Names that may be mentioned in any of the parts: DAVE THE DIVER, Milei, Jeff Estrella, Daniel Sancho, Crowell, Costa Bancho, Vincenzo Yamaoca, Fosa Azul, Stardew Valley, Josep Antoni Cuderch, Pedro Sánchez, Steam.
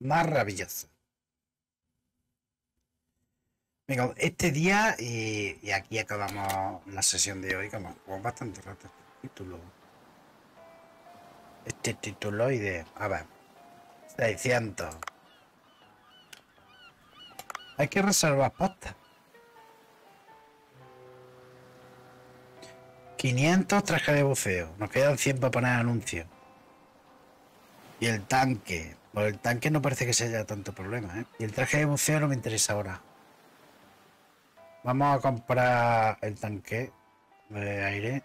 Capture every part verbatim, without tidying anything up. Maravilloso. Venga, este día y, y aquí acabamos la sesión de hoy, que hemos jugado bastante rato este título. Este título y de... A ver. seiscientos. Hay que reservar pasta. quinientos trajes de buceo. Nos quedan cien para poner anuncios. Y el tanque. Pues el tanque no parece que sea tanto problema, ¿eh? Y el traje de buceo no me interesa ahora. Vamos a comprar el tanque de aire.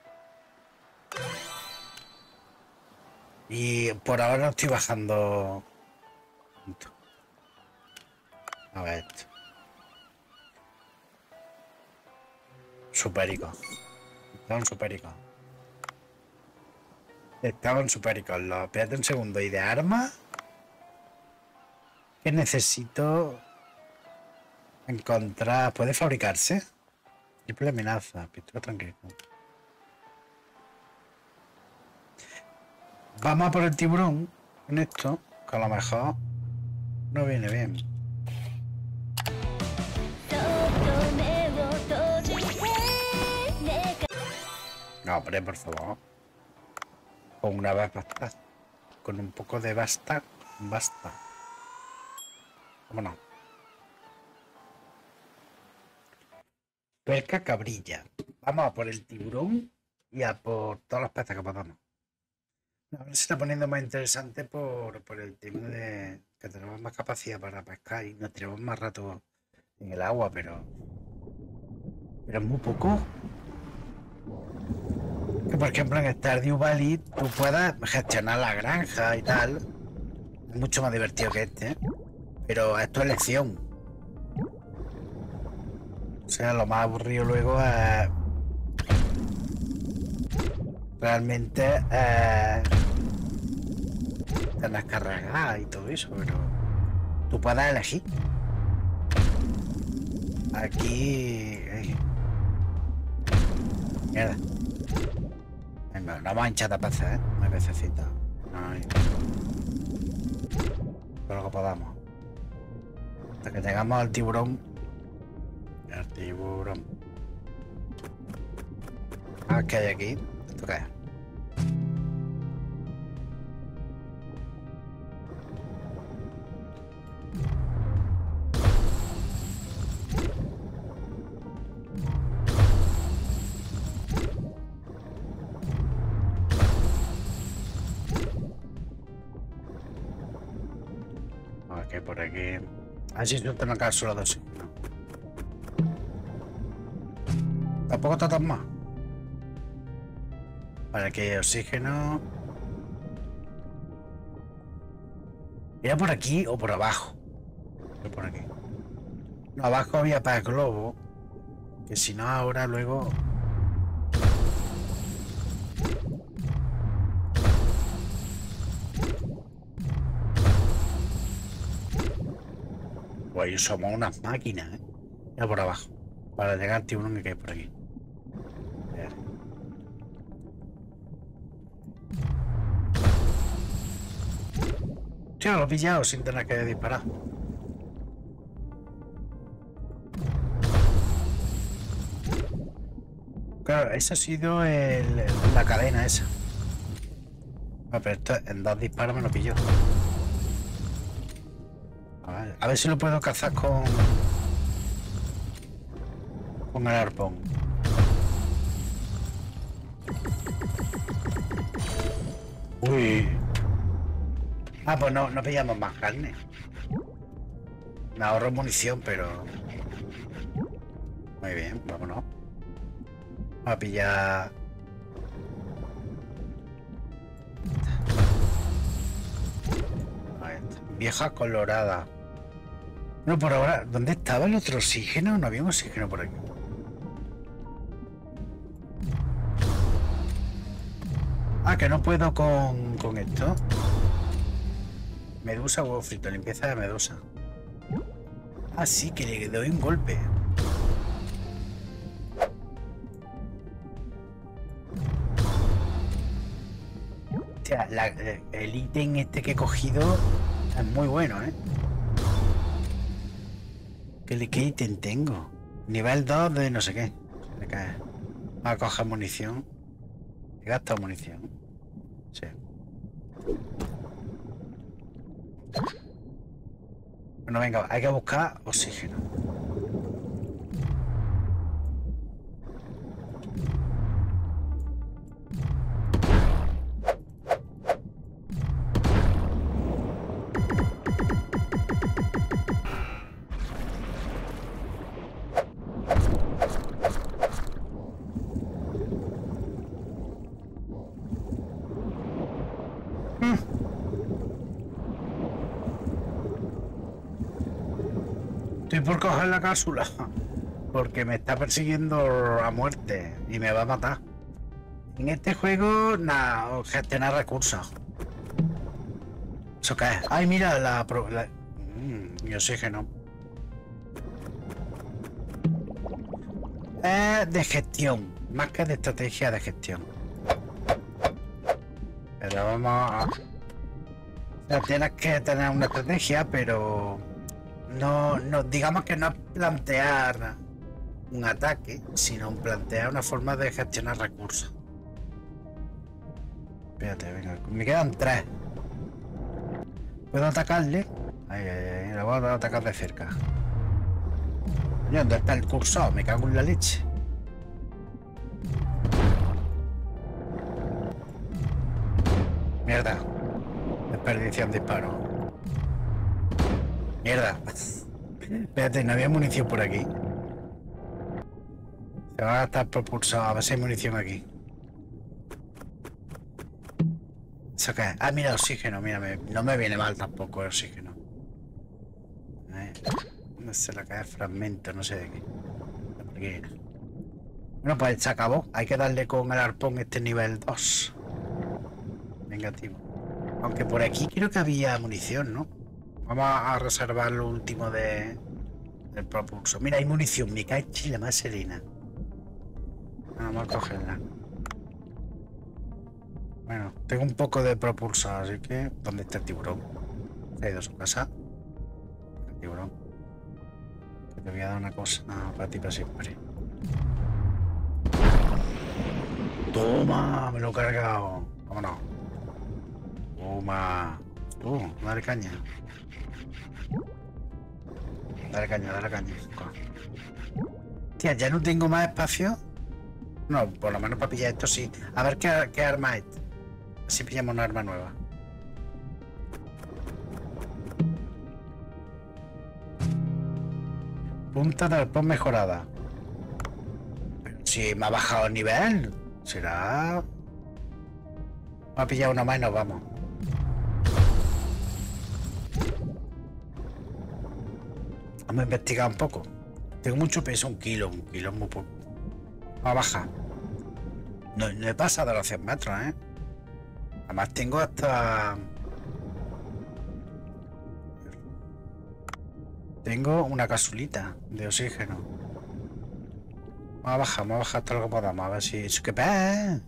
Y por ahora no estoy bajando. A ver esto. Superico. Estaban supericos. Estaban supericos. Los... Espérate un segundo. ¿Y de armas? Que necesito encontrar. ¿Puede fabricarse? Triple amenaza, pistola tranquila. Vamos a por el tiburón en esto, que a lo mejor no viene bien. No, hombre, por favor. Con una vez basta. Con un poco de basta, basta. Bueno. Pesca cabrilla. Vamos a por el tiburón y a por todas las pescas que podamos. Ahora se está poniendo más interesante por, por el tema de que tenemos más capacidad para pescar y nos tiramos más rato en el agua, pero... Pero es muy poco. Que por ejemplo en Stardew Valley tú puedas gestionar la granja y tal. Es mucho más divertido que este, ¿eh? Pero esto es elección. O sea, lo más aburrido luego es... Realmente es... Tener que regar y todo eso, pero... Tú puedes elegir. Aquí... Ay. Mierda. Venga, no vamos a hinchar de peces, ¿eh? Una pececita. Ay. Todo lo que podamos. Hasta que llegamos al tiburón. Al tiburón. Ah, ¿qué hay aquí? ¿Esto qué es? Ok, por aquí. Así es una cápsula de oxígeno. Tampoco está tan mal. Para que oxígeno. Era por aquí o por abajo. Era por aquí. No, abajo había para el globo. Que si no ahora luego. Pues somos unas máquinas, ¿eh? Ya por abajo. Para llegar al tiburón que hay por aquí. Tío, lo he pillado sin tener que disparar. Claro, esa ha sido el, la cadena esa. Ah, pero esto en dos disparos me lo pilló. A ver si lo puedo cazar con... Con el arpón. Uy. Ah, pues no, no pillamos más carne. Me ahorro munición, pero... Muy bien, vámonos. Vamos a pillar... Ahí está. Vieja colorada. No, por ahora, ¿dónde estaba el otro oxígeno? No había un oxígeno por aquí. Ah, que no puedo con, con esto. Medusa, huevo frito, limpieza de medusa. Ah, sí, que le doy un golpe. sea, la, el ítem este que he cogido es muy bueno, ¿eh? ¿Qué, qué ítem tengo? Nivel dos de no sé qué. Se cae. Va a coger munición. He gastado munición. Sí. Bueno, venga, hay que buscar oxígeno. Por coger la cápsula porque me está persiguiendo a muerte y me va a matar en este juego. Nada, gestionar recursos. Eso cae. Ay, mira la, la... Mm, mi oxígeno es de gestión más que de estrategia, de gestión. Pero vamos a... o sea, tienes que tener una estrategia, pero No, no, digamos que no es plantear un ataque, sino plantear una forma de gestionar recursos. Espérate, venga, me quedan tres. ¿Puedo atacarle? Ahí, ahí, ahí, la voy a atacar de cerca. ¿Dónde está el cursor? Me cago en la leche. Mierda. Desperdición de disparo. Mierda. Espérate, no había munición por aquí. Se va a estar propulsado. A ver si hay munición aquí. ¿Eso qué? Ah, mira, oxígeno. Mira, me, no me viene mal tampoco el oxígeno. Eh, no sé, la cae fragmento, no sé de qué. ¿Por qué era? Bueno, pues se acabó. Hay que darle con el arpón este nivel dos. Vengativo. Aunque por aquí creo que había munición, ¿no? Vamos a reservar lo último de, del propulso. Mira, hay munición. Me cae chile más serena. Vamos a cogerla. Bueno, tengo un poco de propulso, así que... ¿Dónde está el tiburón? Se ha ido a su casa. El tiburón. Te voy a dar una cosa. Ah, para ti para siempre. ¡Toma! Me lo he cargado. Vámonos. ¡Toma! Uh, dale caña. Dale caña, dale caña. Tía, ya no tengo más espacio. No, por lo menos para pillar esto sí. A ver qué, qué arma es. Así pillamos una arma nueva. Punta de arpón mejorada. Si me ha bajado el nivel, será... Vamos a pillar uno más y nos vamos. Vamos a investigar un poco. Tengo mucho peso, un kilo, un kilo es muy poco. Vamos a bajar. No, no he pasado a los cien metros, ¿eh? Además tengo hasta... Tengo una cápsulita de oxígeno. Vamos a bajar, vamos a bajar hasta lo que podamos. A ver si... ¿Qué pasa?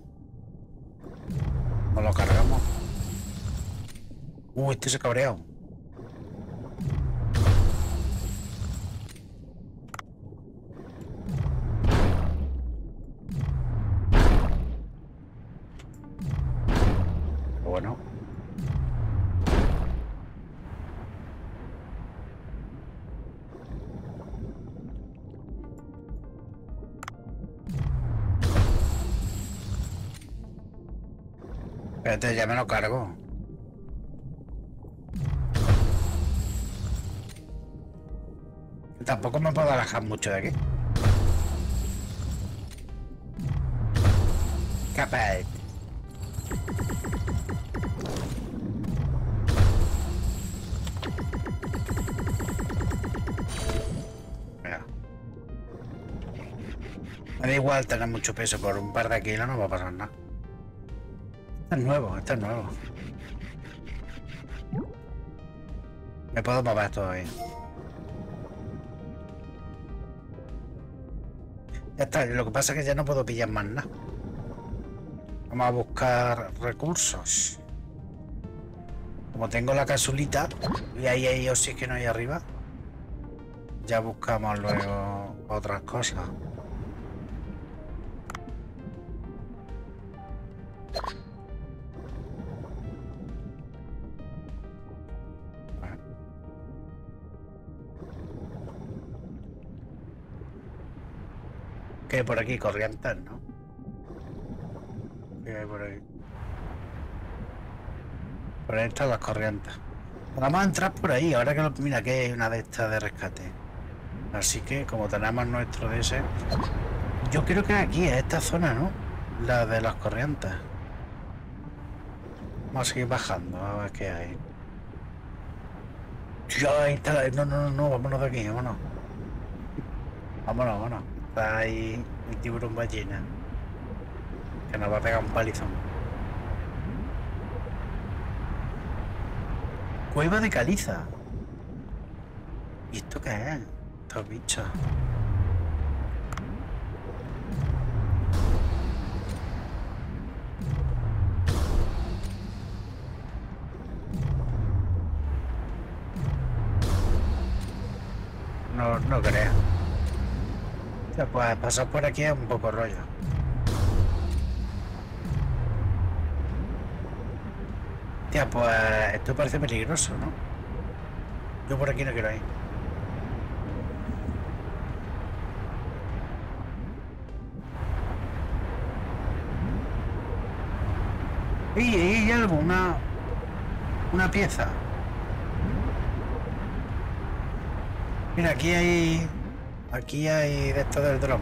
Nos lo cargamos. Uy, este se ha cabreado. Espérate, ya me lo cargo. Tampoco me puedo alejar mucho de aquí. Capaz. Mira. Me da igual tener mucho peso, por un par de kilos no va a pasar nada. Este es nuevo, este es nuevo. Me puedo mover todavía. Ya está, lo que pasa es que ya no puedo pillar más nada. Vamos a buscar recursos. Como tengo la casulita, y ahí hay oxígeno ahí arriba, ya buscamos luego otras cosas. Que por aquí corrientes, ¿no? Que hay por ahí. Por ahí están las corrientes. Vamos a entrar por ahí. Ahora que lo... Mira, que hay una de estas de rescate. Así que, como tenemos nuestro de ese... Yo creo que aquí, es esta zona, ¿no? La de las corrientes. Vamos a seguir bajando, a ver qué hay. Yo, ahí está la... No, no, no, no, vámonos de aquí, vámonos. Vámonos, vámonos. Está ahí el tiburón ballena. Que nos va a pegar un palizón. Cueva de caliza. ¿Y esto qué es? Estos bichos. No, no creo. Ya, pues pasar por aquí es un poco rollo. Tía, pues esto parece peligroso, ¿no? Yo por aquí no quiero ir. Y hay algo, una... una pieza. Mira, aquí hay... aquí hay de esto del dron.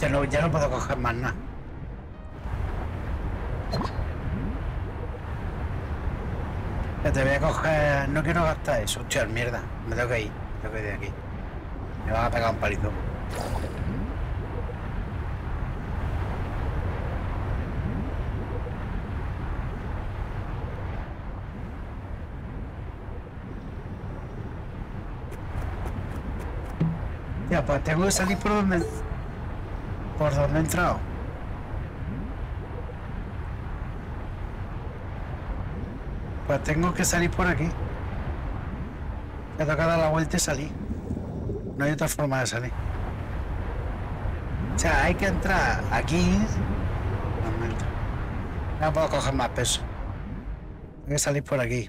Ya no, ya no puedo coger más nada. Ya te voy a coger... No quiero gastar eso. Hostia, mierda. Me tengo que ir. Me tengo que ir de aquí. Me van a pegar un palito. Ya, pues tengo que salir por donde... por donde he entrado. Pues tengo que salir por aquí. Me toca dar la vuelta y salir. No hay otra forma de salir. O sea, hay que entrar aquí. No puedo coger más peso. Hay que salir por aquí.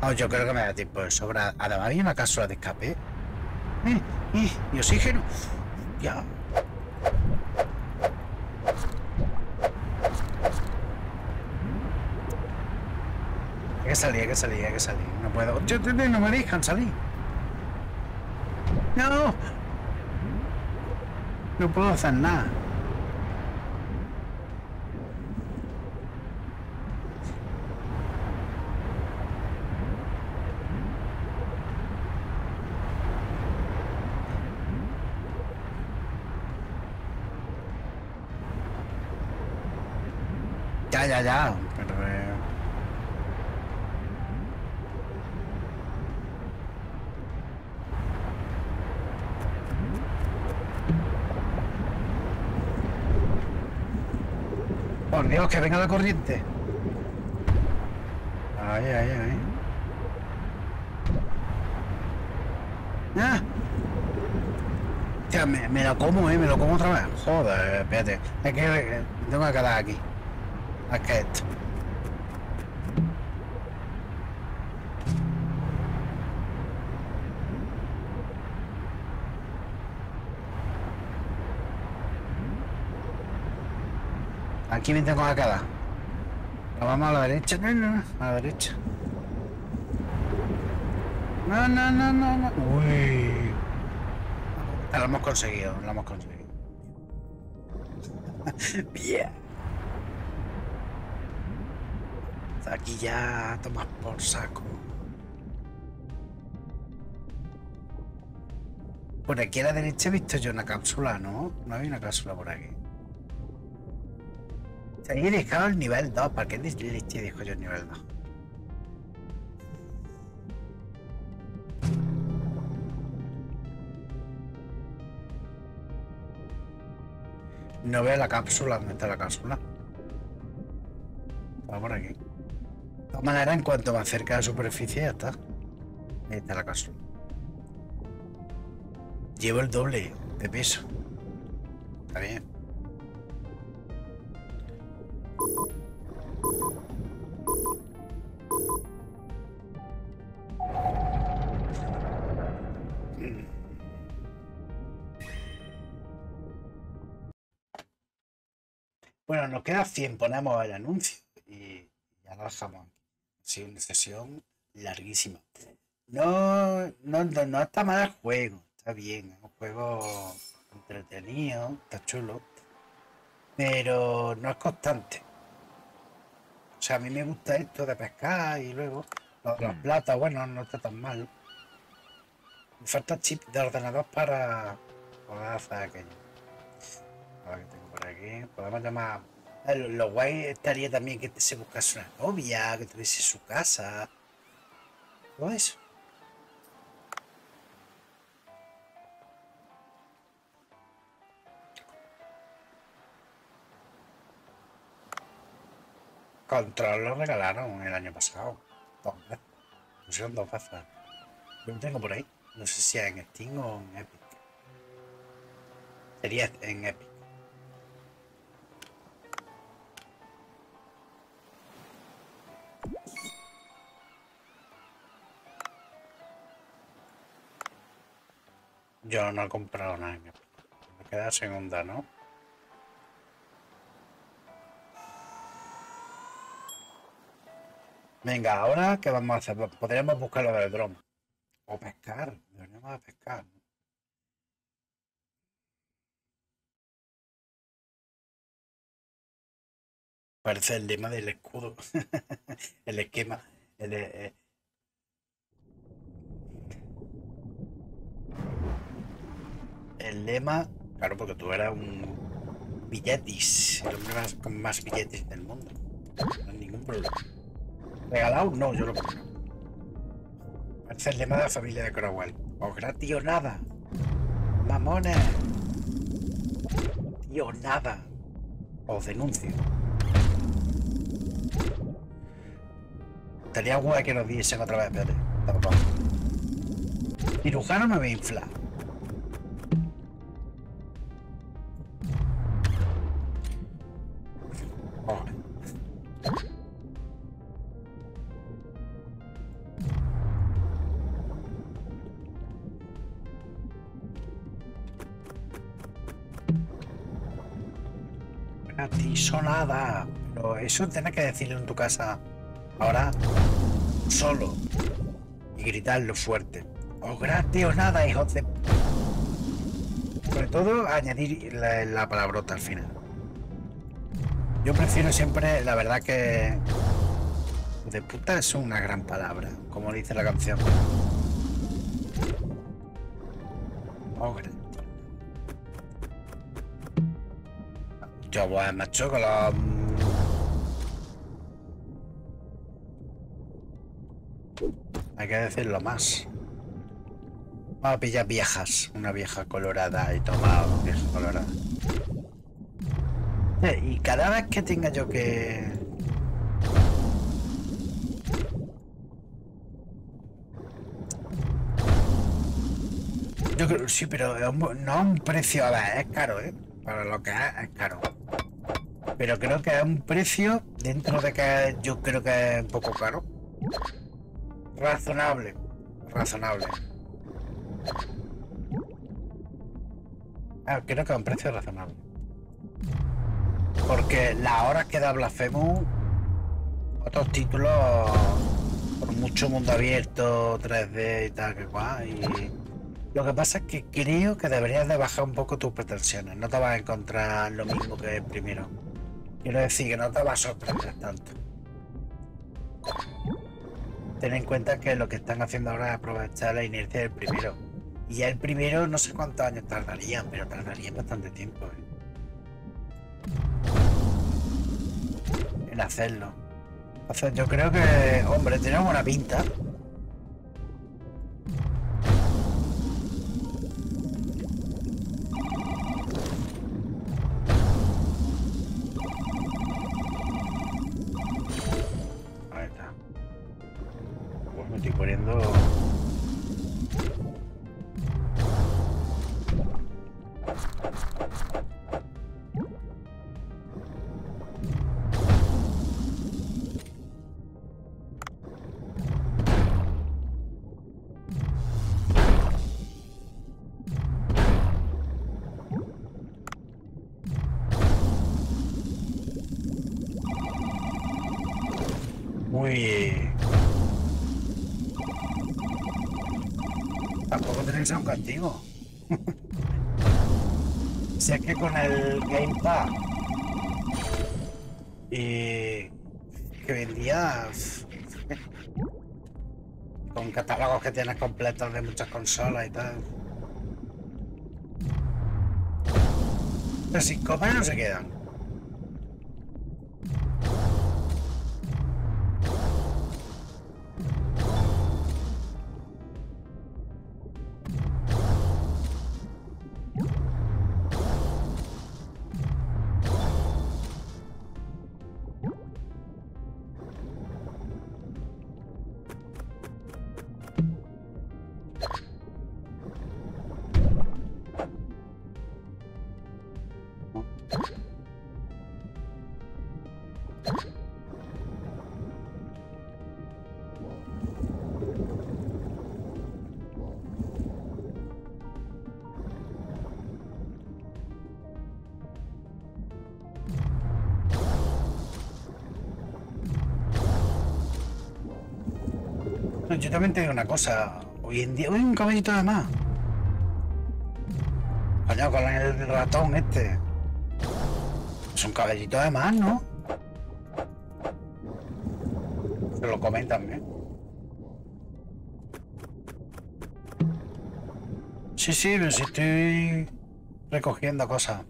No, yo creo que me da tiempo de sobra. Además, hay una cápsula de escape. ¿Eh? ¿Eh? ¿Y oxígeno? Ya. Hay que salir, hay que salir, hay que salir. No puedo. Yo, no me dejan salir. No. No puedo hacer nada. Ya, ya, pero... Eh... Por Dios, que venga la corriente. Ay, ay, ay. ¡Ah! Tía, me, me lo como, eh, me lo como otra vez. Joder, espérate. Es que tengo que quedar aquí. Acá esto. Aquí me tengo acá. Nos vamos a la derecha. No, no, no. A la derecha. No, no, no, no, no. Uy. Lo hemos conseguido. Lo hemos conseguido. Bien. Aquí ya tomas por saco. Por aquí a la derecha he visto yo una cápsula, ¿no? No hay una cápsula por aquí. Se había dejado el nivel dos. ¿Para qué le dejo yo el nivel dos? No veo la cápsula. ¿Dónde está la cápsula? Va por aquí. De todas maneras, en cuanto más cerca de la superficie, ya está. Ahí está la cápsula. Llevo el doble de peso. Está bien. Bueno, nos queda cien, ponemos el anuncio y ya lo dejamos. Ha sido una sesión larguísima. No, no, no, no está mal el juego, está bien, es un juego entretenido, está chulo, pero no es constante. O sea, a mí me gusta esto de pescar y luego las platas, bueno, no está tan mal. Me falta chip de ordenador para poder hacer aquello. Que tengo por aquí, podemos llamar. Lo, lo guay estaría también que se buscase una novia, que tuviese su casa, todo eso. Control lo regalaron el año pasado, dos veces, pusieron dos veces. Yo lo tengo por ahí, no sé si es en Steam o en Epic. Sería en Epic. Yo no he comprado nada. Me queda segunda, ¿no? Venga, ahora, ¿qué vamos a hacer? Podríamos buscar lo del dron. O pescar. Deberíamos de pescar. Parece el lema del escudo. El esquema. El, eh, El lema, claro, porque tú eras un billetis, el hombre más, con más billetes del mundo. No hay ningún problema. ¿Regalado? No, yo lo compro. Parece el lema de la familia de Crowell. O gratis o nada. Mamones. Tío, nada. Os denuncio. Estaría guay que nos diesen otra vez, espérate. Tampoco. Cirujano me voy a inflar. Nada, pero eso tenés que decirlo en tu casa ahora solo y gritarlo fuerte. O gratis o nada, hijos de... Sobre todo añadir la, la palabrota al final. Yo prefiero siempre, la verdad que de puta es una gran palabra, como dice la canción. O gratis. Yo voy a macho con la... Hay que decirlo más. Vamos a pillar viejas. Una vieja colorada y tomado una vieja colorada. Y cada vez que tenga yo que... Yo creo... Sí, pero no a un precio... A ver, es caro, ¿eh? Para lo que es, es caro. Pero creo que es un precio, dentro de que yo creo que es un poco caro. Razonable. Razonable. Ah, creo que es un precio razonable. Porque las horas que da Blasphemous, otros títulos, por mucho mundo abierto, tres D y tal, que guay. Y... Lo que pasa es que creo que deberías de bajar un poco tus pretensiones. No te vas a encontrar lo mismo que primero. Quiero decir que no te vas a sorprender tanto. Ten en cuenta que lo que están haciendo ahora es aprovechar la inercia del primero. Y ya el primero no sé cuántos años tardarían, pero tardarían bastante tiempo eh. en hacerlo. O sea, yo creo que, hombre, tiene buena pinta. haciendo... Tampoco tenéis a un castigo. Si es que con el Gamepad y que hoy en día con catálogos que tienes completos de muchas consolas y tal, pero sin comer no se quedan. Yo también te digo una cosa, hoy en día... ¡Uy, un caballito de más! Coño, con el ratón este. Es un caballito de más, ¿no? Se lo comen también. Sí, sí, pero sí estoy recogiendo cosas.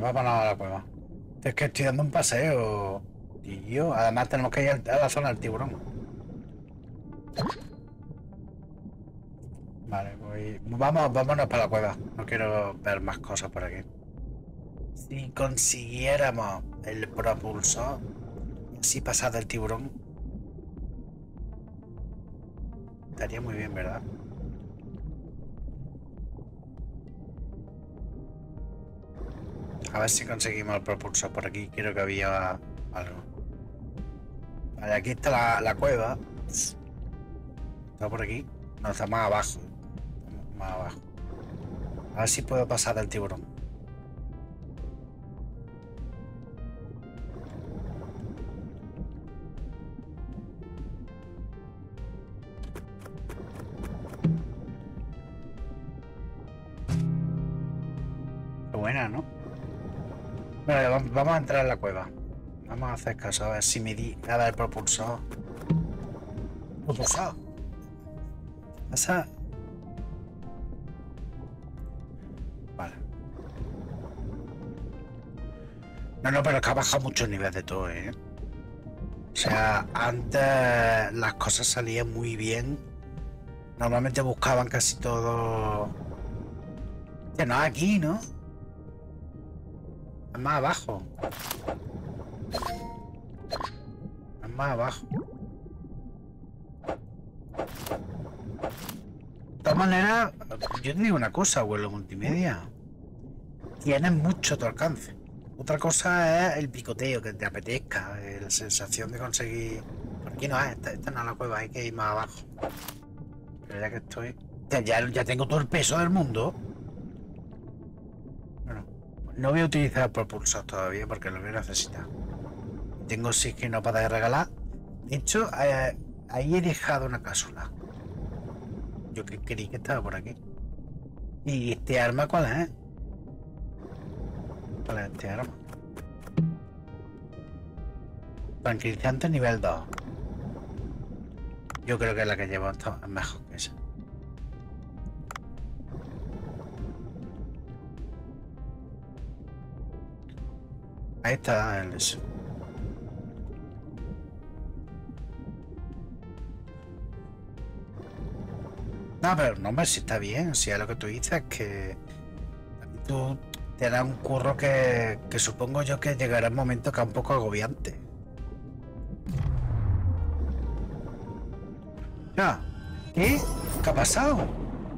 Va para nada la cueva. Es que estoy dando un paseo. Y yo, además tenemos que ir a la zona del tiburón. Vale, voy. Vamos, vámonos para la cueva. No quiero ver más cosas por aquí. Si consiguiéramos el propulsor, así pasado el tiburón, estaría muy bien, ¿verdad? A ver si conseguimos el propulsor por aquí. Creo que había algo. Vale, aquí está la, la cueva. Está por aquí. No, está más abajo. Más abajo. A ver si puedo pasar del tiburón. Qué buena, ¿no? Bueno, vamos a entrar en la cueva. Vamos a hacer caso, a ver si me di a dar el propulsor. Propulsor. Pasa. Vale. No, no, pero es que ha bajado mucho el nivel de todo, ¿eh? O sea, antes las cosas salían muy bien. Normalmente buscaban casi todo... Que no, aquí, ¿no? Más abajo. Más abajo. De todas maneras, yo te digo una cosa, abuelo multimedia. Tienes mucho a tu alcance. Otra cosa es el picoteo, que te apetezca, la sensación de conseguir... Por aquí no es, esta, esta no es la cueva, hay que ir más abajo. Pero ya que estoy... Ya, ya tengo todo el peso del mundo. No voy a utilizar el propulsor todavía porque lo voy a necesitar. Tengo seis que no para regalar. De hecho, eh, ahí he dejado una cápsula. Yo que creí que estaba por aquí. ¿Y este arma cuál es? ¿Cuál es este arma? Tranquilizante nivel dos. Yo creo que es la que llevo hasta mejor que esa. Ahí está el eso. No, pero no, hombre, si está bien. Si es lo que tú dices, que tú te da un curro que, que supongo yo que llegará un momento que es un poco agobiante. Ya. ¿Qué? ¿Qué ha pasado?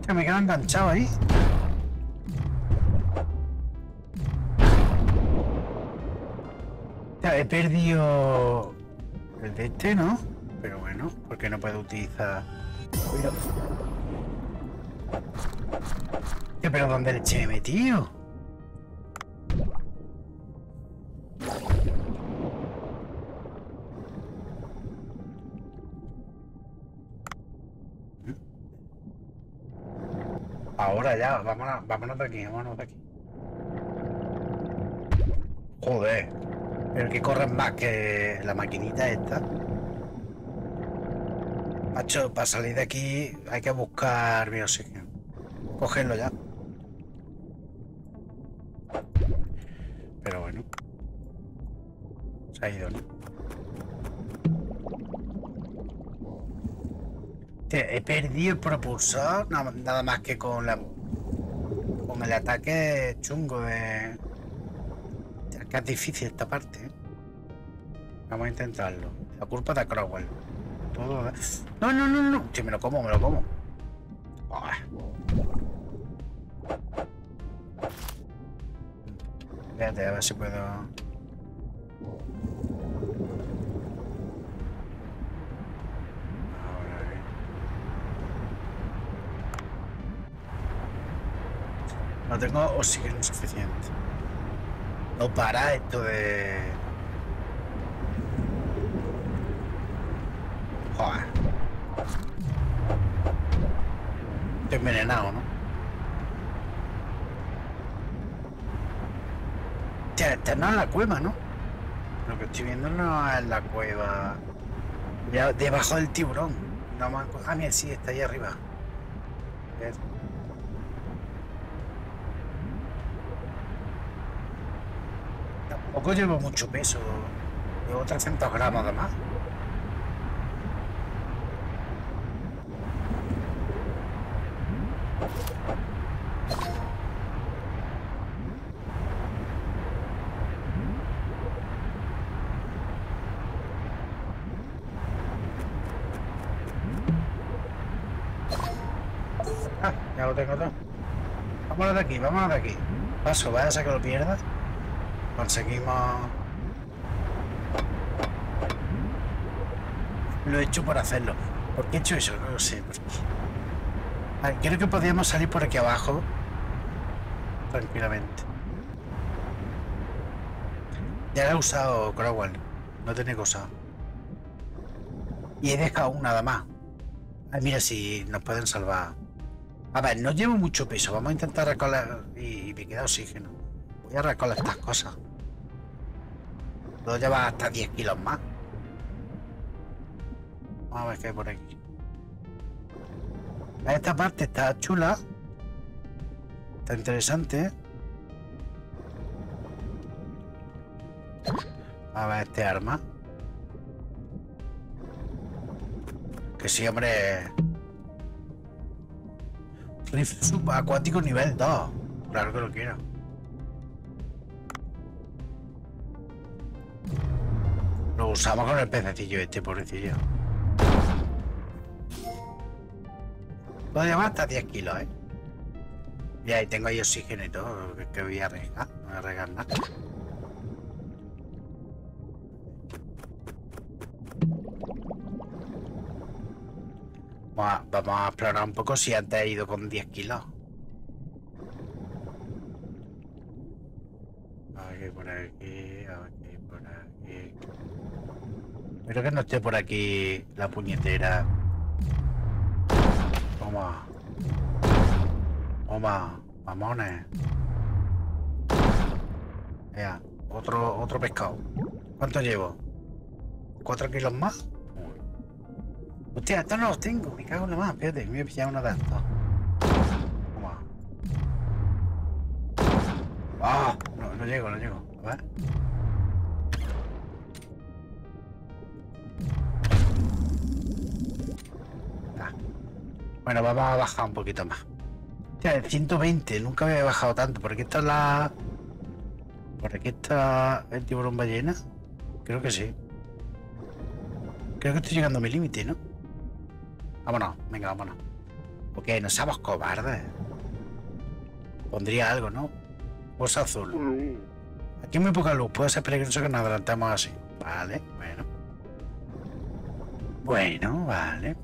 Que me quedo enganchado ahí. Ya, he perdido el de este, ¿no? Pero bueno, porque no puedo utilizar... Cuidado. ¿Qué, pero dónde le eché metido? Ahora ya, vámonos, vámonos de aquí, vámonos de aquí. Joder, pero que corren más que la maquinita esta. Macho, para salir de aquí hay que buscar mi oxígeno. Cogerlo ya. Pero bueno. Se ha ido, ¿no? Te, he perdido el propulsor, no, nada más que con la con el ataque chungo de... Es que es difícil esta parte, ¿eh? Vamos a intentarlo. La culpa de Crowell. Todo... No, no, no, no. Sí, me lo como, me lo como. Uah. Espérate, a ver si puedo... No tengo oxígeno suficiente. No para esto de... Joder. Estoy envenenado, ¿no? Esta no es la cueva, ¿no? Lo que estoy viendo no es la cueva. Ya debajo del tiburón. No me han... Ah, mira, sí, está ahí arriba. ¿Ves? Tampoco llevo mucho peso, llevo trescientos gramos de más. Ah, ya lo tengo todo. Vámonos de aquí, vámonos de aquí. Paso, vayas a que lo pierdas. Conseguimos... Lo he hecho por hacerlo. ¿Por qué he hecho eso? No lo sé. Vale, creo que podríamos salir por aquí abajo. Tranquilamente. Ya la he usado, Crowell. No tenía que usar. Y he dejado una nada más. Ay, mira si nos pueden salvar. A ver, no llevo mucho peso. Vamos a intentar recolar... Y me queda oxígeno. Voy a recolar estas cosas. Puedo llevar hasta diez kilos más. Vamos a ver qué hay por aquí. Esta parte está chula. Está interesante. A ver este arma. Que sí, hombre. Rifle subacuático nivel dos. Claro que lo quiero. Lo usamos con el pececillo este, pobrecillo. Puedo llevar hasta diez kilos, ¿eh? Y ahí tengo ahí oxígeno y todo, que voy a regar. No voy a regar nada. Vamos a, vamos a explorar un poco si antes he ido con diez kilos. A ver qué por aquí, a ver qué por aquí. Espero que no esté por aquí la puñetera. Toma. Toma, mamones. Ya, otro, otro pescado. ¿Cuánto llevo? ¿Cuatro kilos más? Hostia, estos no los tengo, me cago en la mano, espérate, me voy a pillar uno de estos. Toma. ¡Ah! No, no llego, no llego. A ver. Ah. Bueno, vamos a bajar un poquito más. Hostia, el ciento veinte, nunca me he bajado tanto, porque esta es la... ¿Por aquí está el tiburón ballena? Creo que sí. Creo que estoy llegando a mi límite, ¿no? Vámonos, venga, vámonos. Porque no somos cobardes. Pondría algo, ¿no? Fosa azul. Aquí hay muy poca luz, puede ser peligroso que nos adelantemos así. Vale, bueno. Bueno, vale.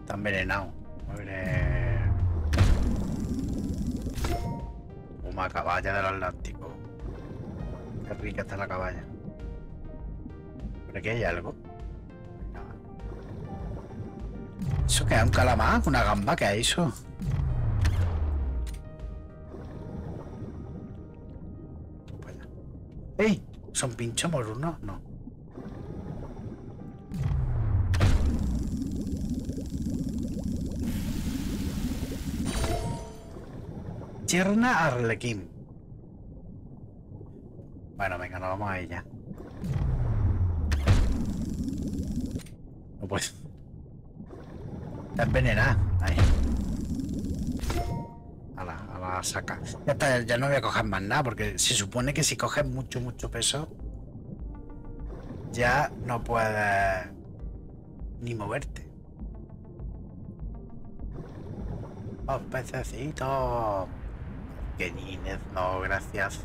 Está envenenado. A ver. Una caballa del Atlántico. Qué rica está la caballa. Pero aquí hay algo. ¿Eso qué es? ¿Un calamar? ¿Una gamba? ¿Qué es eso? ¡Ey! ¿Son pinchos morunos? No. Tierna Arlequín. Bueno, venga, nos vamos a ella. No pues. Está envenenada. Ahí. A la, a la saca. Ya está, ya no voy a coger más nada, porque se supone que si coges mucho, mucho peso, ya no puedes ni moverte. Los pececitos. Pequeñines, no, gracias.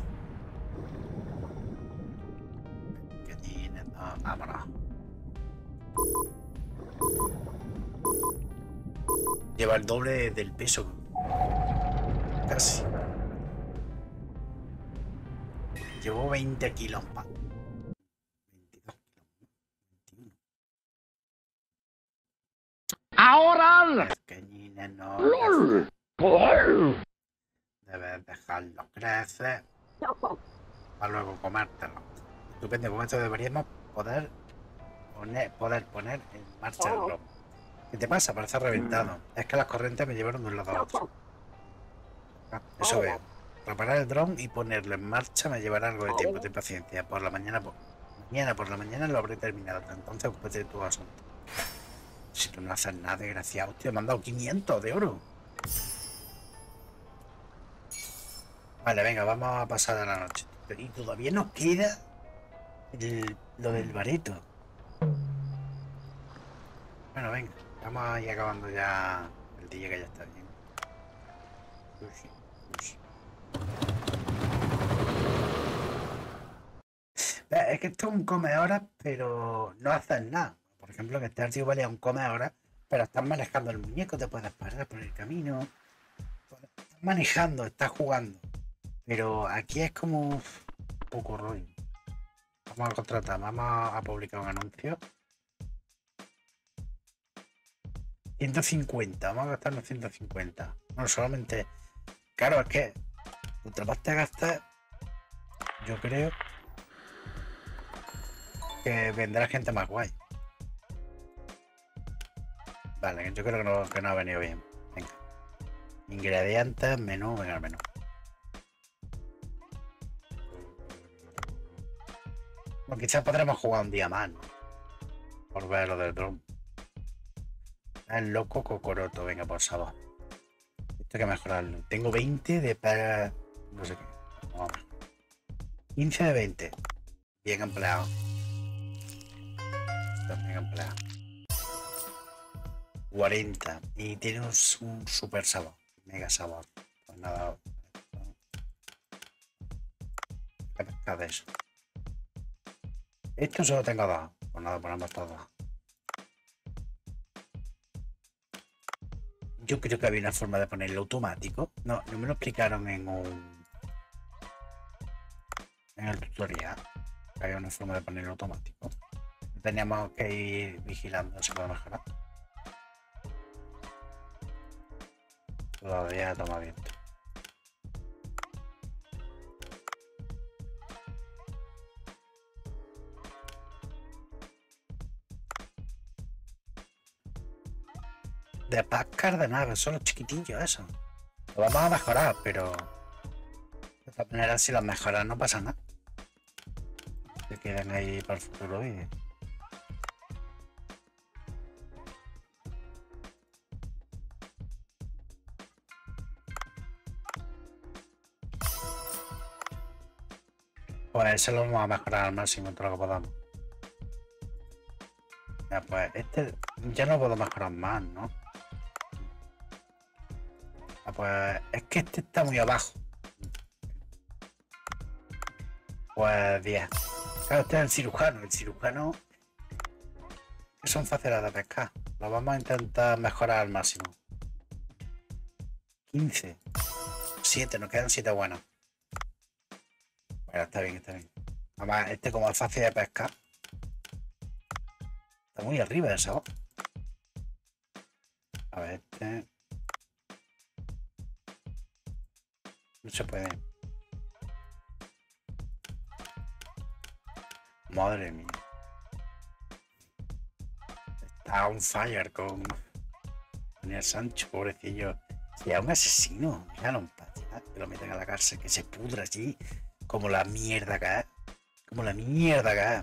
Pequeñines, no, vámonos. Lleva el doble del peso. Casi. Llevo veinte kilos más. veintidós kilos. veintiuno. ¡Ahora! Pequeñines, no, gracias. ¡Lol! Debes dejarlo crecer para luego comértelo. Estupendo, con esto deberíamos poder poner, poder poner en marcha el globo. ¿Qué te pasa? Parece reventado. Es que las corrientes me llevaron de un lado a otro. Ah, eso veo. Reparar el dron y ponerlo en marcha me llevará algo de tiempo. Ten paciencia. Por la mañana por... mañana por la mañana lo habré terminado. Entonces ocúpate de tu asunto. Si tú no haces nada, desgraciado. Hostia, me han dado quinientos de oro. Vale, venga, vamos a pasar a la noche. Y todavía nos queda el, lo del bareto. Bueno, venga, vamos a ir acabando ya el día, que ya está bien. Uy, uy. Es que esto es un come horas, pero no haces nada. Por ejemplo, que este Stardew Valley es un come horas, pero estás manejando el muñeco, te puedes parar por el camino. Estás manejando, estás jugando. Pero aquí es como un poco rollo. Vamos a contratar, vamos a publicar un anuncio. ciento cincuenta, vamos a gastar los ciento cincuenta. No, solamente... Claro, es que... Cuanto más te gastas... Yo creo... Que vendrá gente más guay. Vale, yo creo que no, que no ha venido bien. Venga. Ingredientes, menú, venga, menú. Bueno, quizás podremos jugar un día más, ¿no? Por ver lo del dron. El loco cocoroto, venga, por favor. Esto hay que mejorarlo. Tengo veinte de para... no sé qué. Vamos. quince de veinte. Bien empleado. Bien empleado. cuarenta. Y tiene un, un super sabor. Mega sabor. Pues nada. ¿Qué pescado es? Esto solo tengo dos. Pues nada, ponemos todos. Yo creo que había una forma de ponerlo automático. No, no me lo explicaron en un... en el tutorial. Había una forma de ponerlo automático. Teníamos que ir vigilando, se puede mejorar. Todavía toma viento. De páscar de nada, son los chiquitillos eso. Lo vamos a mejorar, pero... De esta manera, si las mejoras no pasa nada. Se quedan ahí para el futuro vídeo. Pues se lo vamos a mejorar al máximo todo lo que podamos. Ya, pues este ya no puedo mejorar más, ¿no? Ya, pues es que este está muy abajo. Pues diez. Claro, este es el cirujano. El cirujano que son fáciles de pescar. Lo vamos a intentar mejorar al máximo. quince. siete, nos quedan siete buenos. Bueno, está bien, está bien. Además, este como es fácil de pescar. Está muy arriba eso. A ver, este. No se puede. Madre mía. Está on fire con Daniel Sancho, pobrecillo. Y a un asesino, míralo, un pato, que lo meten a la cárcel, que se pudra allí, como la mierda que es, como la mierda que es,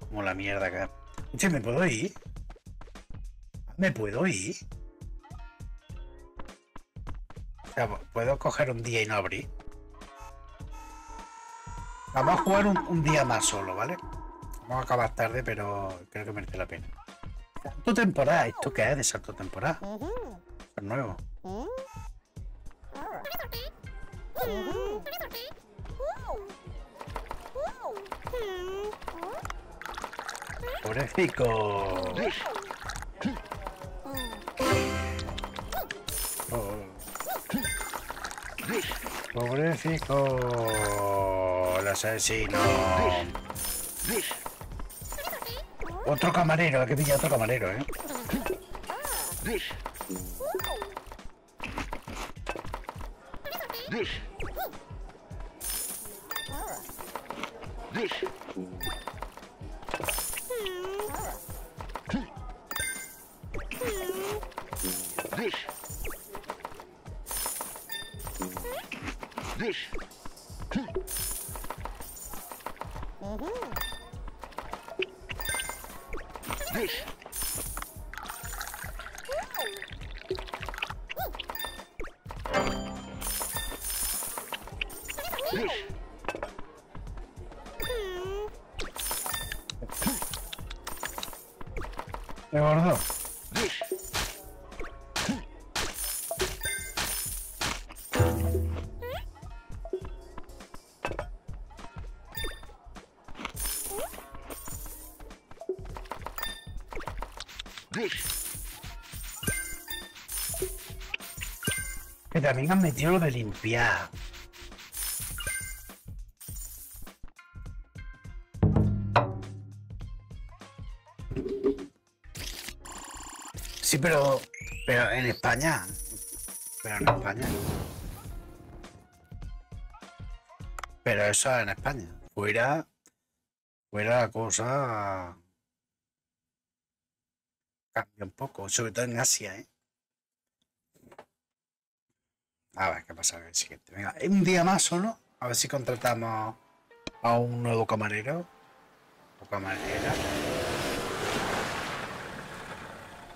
como la mierda que es. Che, ¿me puedo ir? ¿Me puedo ir? O sea, ¿puedo coger un día y no abrir? Vamos a jugar un, un día más solo, ¿vale? Vamos a acabar tarde, pero creo que merece la pena. Salto temporada, ¿esto qué es de salto temporada? Es nuevo. Pobrecito. Oh. Pobrecito. El asesino. Otro camarero, hay que pillar otro camarero, ¿eh? Me guardó. Que también han metido lo de limpiar. Sí, pero, pero en España, pero en España, pero eso en España, fuera, fuera la cosa cambia un poco, sobre todo en Asia, ¿eh? A ver qué pasa en el siguiente. Venga, un día más solo, a ver si contratamos a un nuevo camarero o camarera.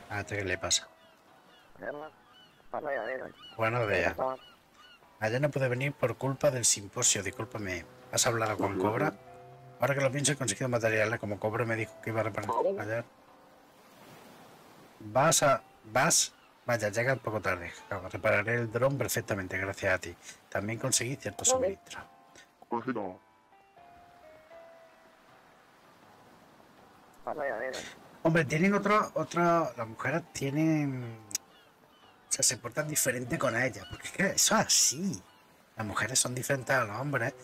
¿Hasta qué le pasa? Bueno, vea. Allá no pude venir por culpa del simposio, discúlpame. ¿Has hablado con Cobra? Ahora que lo pienso he conseguido materiales, como Cobra me dijo que iba a reparar ayer. Vas a... vas... Vaya, llegas poco tarde. Repararé el dron perfectamente, gracias a ti. También conseguí ciertos suministros. Hombre, tienen otro, otro, las mujeres tienen, o sea, se portan diferente con ellas, porque es que eso es así, las mujeres son diferentes a los hombres,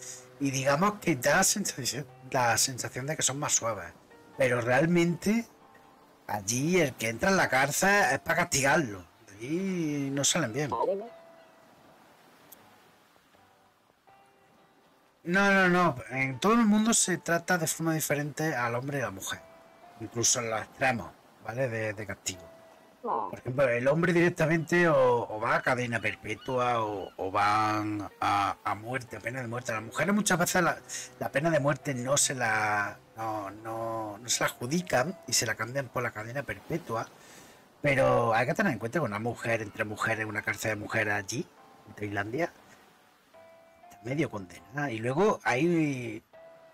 y digamos que da la sensación, la sensación de que son más suaves, pero realmente allí el que entra en la cárcel es para castigarlo, allí no salen bien. No, no, no, en todo el mundo se trata de forma diferente al hombre y a la mujer. Incluso en los extremos, ¿vale? De, de castigo. Por ejemplo, el hombre directamente o, o va a cadena perpetua o, o van a, a muerte, a pena de muerte. A las mujeres muchas veces la, la pena de muerte no se la no, no, no se la adjudican y se la cambian por la cadena perpetua. Pero hay que tener en cuenta que una mujer, entre mujeres, una cárcel de mujeres allí, en Tailandia, medio condenada. Y luego hay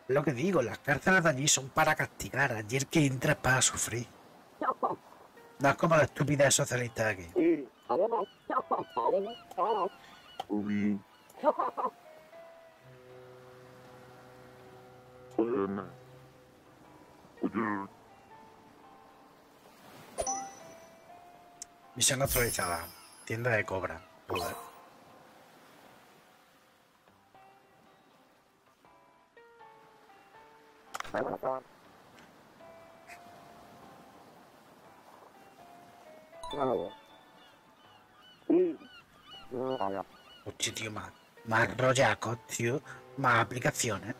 lo que digo, las cárceles de allí son para castigar, allí el que entra es para sufrir. No es como la estúpida socialista de aquí. Uy. Misión actualizada. Tienda de cobra. Joder. Hostia, tío, más, más rollacos, tío, más aplicaciones.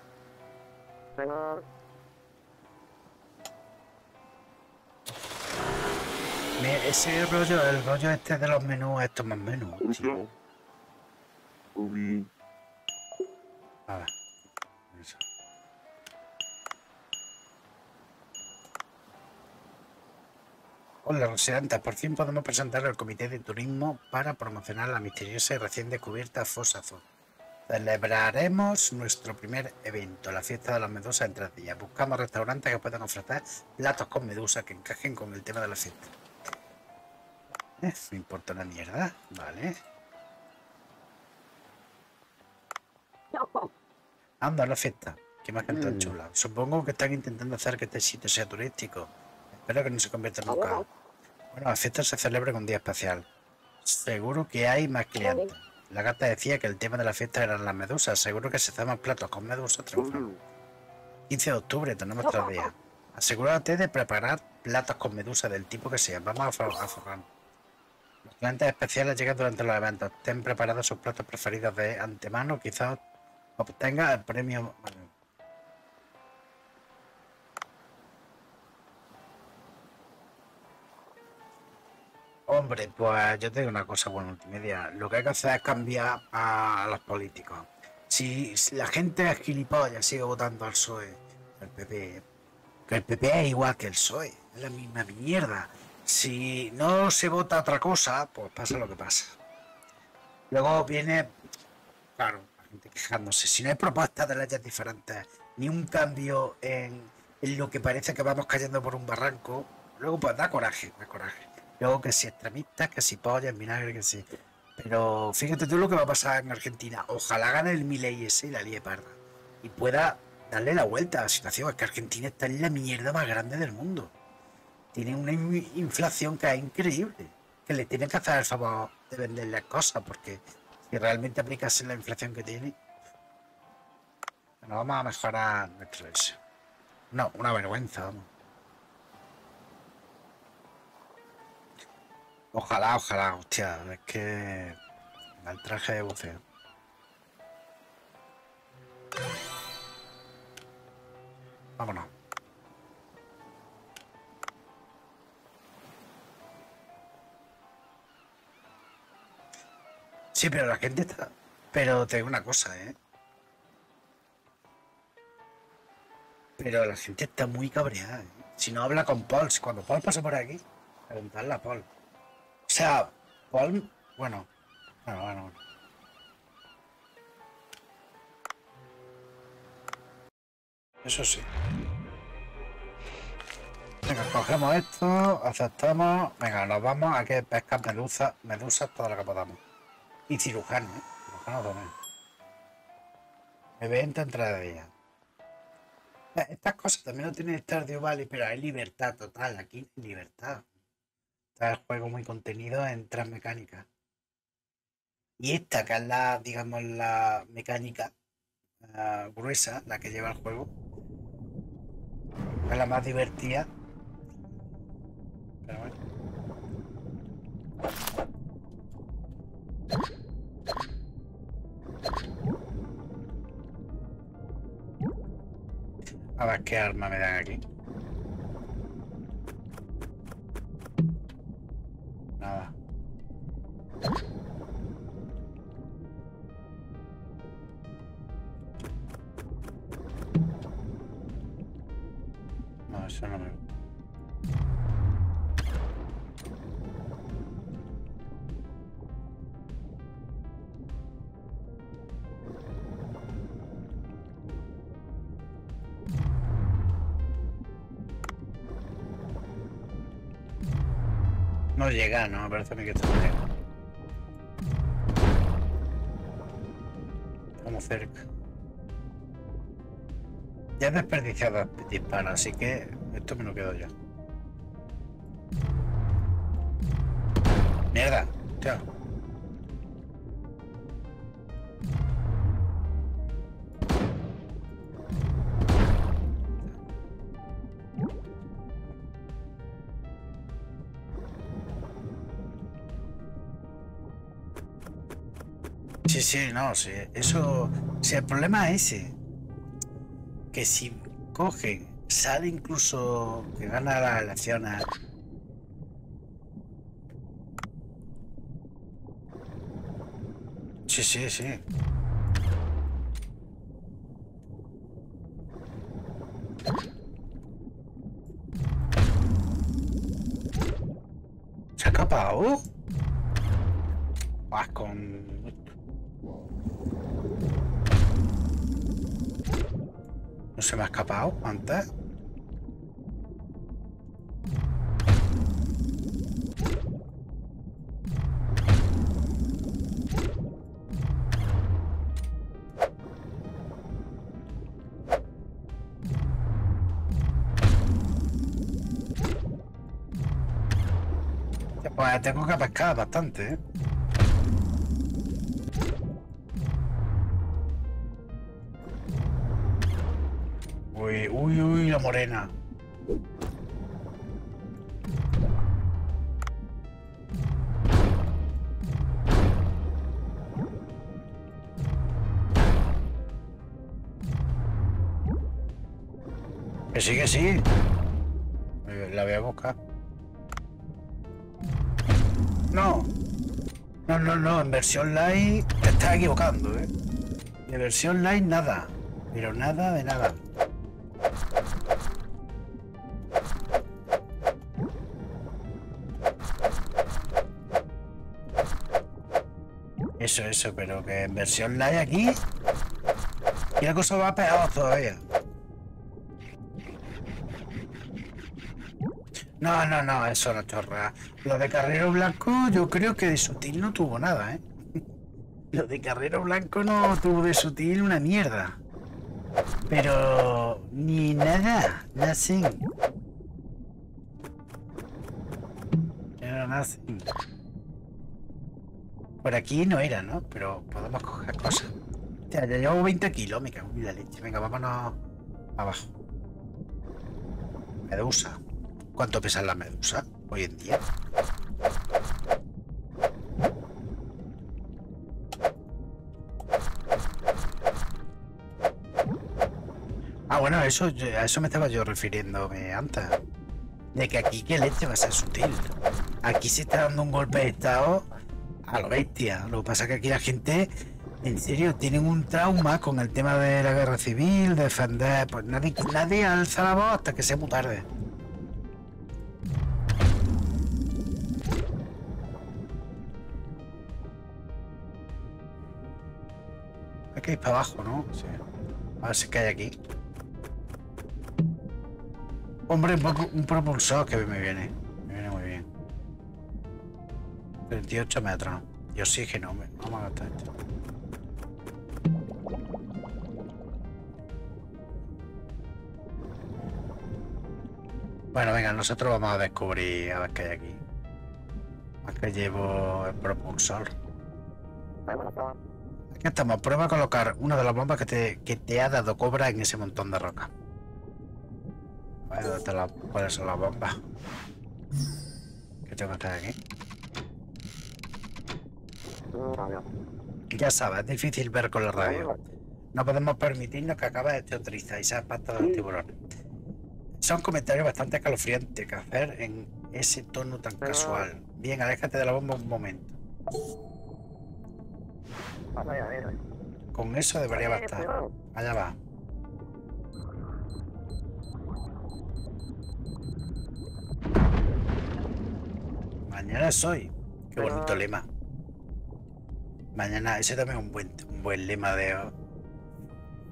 Ese rollo, el rollo este de los menús, esto más menús, tío. A ver. Eso. Hola, Roseanta. Por fin podemos presentar al Comité de Turismo para promocionar la misteriosa y recién descubierta Fosa Azul. Celebraremos nuestro primer evento, la fiesta de las medusas en tres días. Buscamos restaurantes que puedan ofrecer platos con medusas que encajen con el tema de la fiesta. Eh, no importa la mierda, vale. Anda, la fiesta. Qué imagen tan chula. Supongo que están intentando hacer que este sitio sea turístico. Espero que no se convierta en un caos. Bueno, la fiesta se celebra con un día especial. Seguro que hay más clientes. La gata decía que el tema de la fiesta eran las medusas. Seguro que se hacen más platos con medusas triunfando. quince de octubre, tenemos tres días. Asegúrate de preparar platos con medusas del tipo que sea. Vamos a forrar. Los clientes especiales llegan durante los eventos. Ten preparados sus platos preferidos de antemano. Quizás obtenga el premio... Hombre, pues yo te digo una cosa, bueno, multimedia, lo que hay que hacer es cambiar a los políticos. Si, si la gente es gilipollas, sigue votando al P S O E, al P P, que el P P es igual que el P S O E, es la misma mierda. Si no se vota otra cosa, pues pasa lo que pasa. Luego viene, claro, la gente quejándose, si no hay propuestas de leyes diferentes, ni un cambio en, en lo que parece que vamos cayendo por un barranco, luego pues da coraje, da coraje. Luego que si extremistas, que si pollas, vinagre, que si... Pero fíjate tú lo que va a pasar en Argentina. Ojalá gane el Milei ese y la líe parda. Y pueda darle la vuelta a la situación. Es que Argentina está en la mierda más grande del mundo. Tiene una inflación que es increíble. Que le tienen que hacer el favor de vender las cosas. Porque si realmente aplicase la inflación que tiene... Bueno, vamos a mejorar nuestro eso. No, una vergüenza, vamos. Ojalá, ojalá, hostia, es que... el traje de buceo. Vámonos. Sí, pero la gente está... Pero te digo una cosa, ¿eh? Pero la gente está muy cabreada, ¿eh? Si no habla con Paul, si cuando Paul pasa por aquí, preguntarle a Paul. O sea, Paul... Bueno, bueno, bueno, bueno. Eso sí. Venga, cogemos esto, aceptamos... Venga, nos vamos a que pescar medusas, medusas, todo lo que podamos. Y cirujanos, ¿eh? Cirujanos también. Evento en tres días. Estas cosas también no tienen Stardew Valley, pero hay libertad total, aquí hay libertad. Está el juego muy contenido en tres mecánicas. Y esta, que es la, digamos, la mecánica uh, gruesa, la que lleva el juego, es la más divertida. Pero bueno. A ver qué arma me dan aquí. Nada. No, eso no me gusta. No llega, no, me parece a mí que está lejos. Estamos cerca. Ya he desperdiciado disparos, así que esto me lo quedo yo. Mierda, tío. Sí, sí, no, sí, eso, sí, el problema es ese, que si cogen, sale incluso que gana las elecciones, sí, sí, sí. ¿Se ha escapado? Vas con... ¿No se me ha escapado antes? Pues tengo que pescar bastante, ¿eh? Uy, uy, uy, la morena. Que sí, que sí. La voy a buscar. No. No, no, no. En versión live te estás equivocando, ¿eh? En versión live nada. Pero nada de nada. Eso, eso, pero que en versión live aquí y la cosa va peor todavía. No, no, no, eso no chorra. Lo de Carrero Blanco yo creo que de sutil no tuvo nada, ¿eh? Lo de Carrero Blanco no tuvo de sutil una mierda. Pero... ni nada, nothing. Pero nothing. Por aquí no era, ¿no? Pero podemos coger cosas. O sea, ya llevo veinte kilos, me cago en la leche. Venga, vámonos abajo. Medusa. ¿Cuánto pesan las medusas hoy en día? Ah, bueno, eso, a eso me estaba yo refiriéndome antes. De que aquí, ¿qué leche va a ser sutil? Aquí se está dando un golpe de estado a lo bestia. Lo que pasa es que aquí la gente, en serio, tienen un trauma con el tema de la guerra civil, defender... Pues nadie, nadie alza la voz hasta que sea muy tarde. Hay que ir para abajo, ¿no? Sí. A ver si cae aquí. Hombre, un, poco, un propulsor que me viene. Me viene muy bien. treinta y ocho metros. Y oxígeno, hombre. Vamos a gastar esto. Bueno, venga, nosotros vamos a descubrir a ver qué hay aquí. Aquí llevo el propulsor. Aquí estamos. Prueba a colocar una de las bombas que te, que te ha dado Cobra en ese montón de roca. A ver, ¿dónde la, ¿cuáles son las bombas? ¿Qué tengo que estar aquí? Ya sabes, es difícil ver con la radio. No podemos permitirnos que acabe de teorizar y sea pasta del tiburón. Son comentarios bastante calofriantes que hacer en ese tono tan casual. Bien, aléjate de la bomba un momento. Con eso debería bastar. Allá va. Mañana soy. Qué bonito lema. Mañana, ese también es un buen, un buen lema de oh,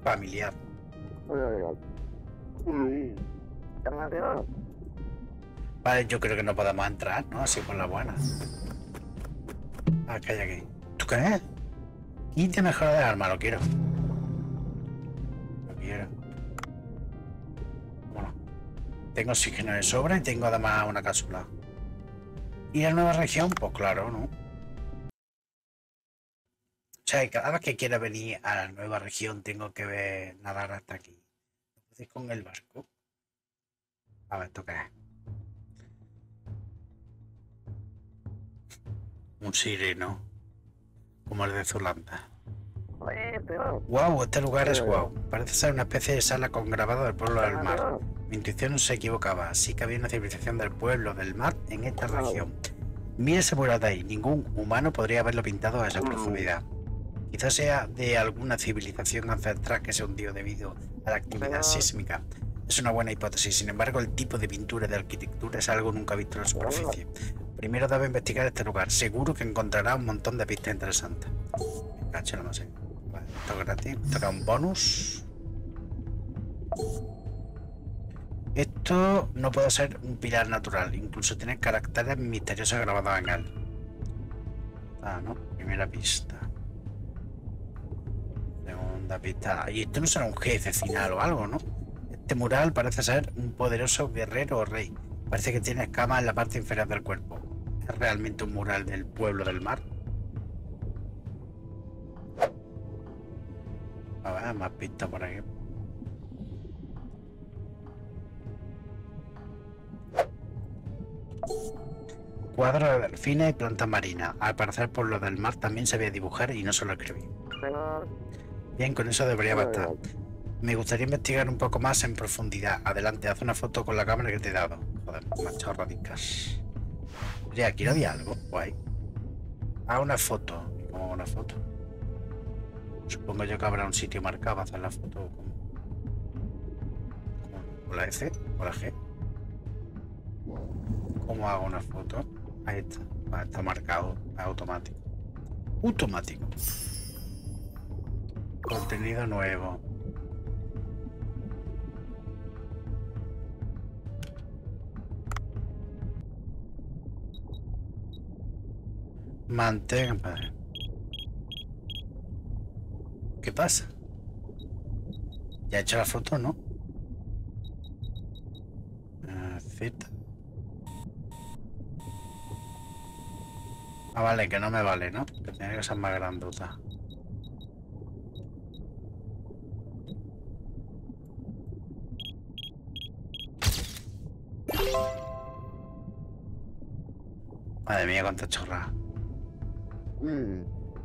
familiar. Vale, yo creo que no podemos entrar, ¿no? Así por la buena. Ah, que hay aquí. ¿Tú qué? Y te mejora de arma, lo quiero. Lo quiero. Bueno. Tengo oxígeno de sobra y tengo además una cápsula. ¿Y a nueva región? Pues claro, ¿no? O sea, cada vez que quiera venir a la nueva región tengo que ver, nadar hasta aquí. Entonces con el barco. A ver, ¿esto qué es? Un sireno, como el de Zulanda. Wow, este lugar es guau. Wow. Parece ser una especie de sala con grabado del pueblo del mar. Mi intuición no se equivocaba. Sí que había una civilización del pueblo del mar en esta región. Mira ese mural de ahí. Ningún humano podría haberlo pintado a esa profundidad. Quizás sea de alguna civilización ancestral que se hundió debido a la actividad sísmica. Es una buena hipótesis. Sin embargo, el tipo de pintura y de arquitectura es algo nunca visto en la superficie. Primero debe investigar este lugar. Seguro que encontrará un montón de pistas interesantes. Me cacho, no sé. Vale, esto es gratis. Esto era un bonus. Esto no puede ser un pilar natural. Incluso tiene caracteres misteriosos grabados en él. Ah, no. Primera pista. Segunda pista. Y esto no será un jefe final o algo, ¿no? Este mural parece ser un poderoso guerrero o rey. Parece que tiene escamas en la parte inferior del cuerpo. ¿Es realmente un mural del pueblo del mar? A ver, más pistas por aquí. Cuadro de delfines y plantas marinas. Al parecer, pueblo del mar también sabía dibujar y no solo escribir. Bien, con eso debería bastar. Me gustaría investigar un poco más en profundidad. Adelante, haz una foto con la cámara que te he dado. Joder, macho radicas. Oye, aquí no había algo. Guay. Ah, una foto. ¿Cómo una foto? Supongo yo que habrá un sitio marcado para hacer la foto. ¿Con la F? ¿Con la G? ¿Cómo hago una foto? Ahí está. Ah, está marcado. Automático. Automático. Contenido nuevo. Mantén, padre. ¿Qué pasa? ¿Ya he hecho la foto, no? Ah, Z. Ah, vale, que no me vale, ¿no? Que tiene que ser más grandota. Madre mía, cuánta chorra.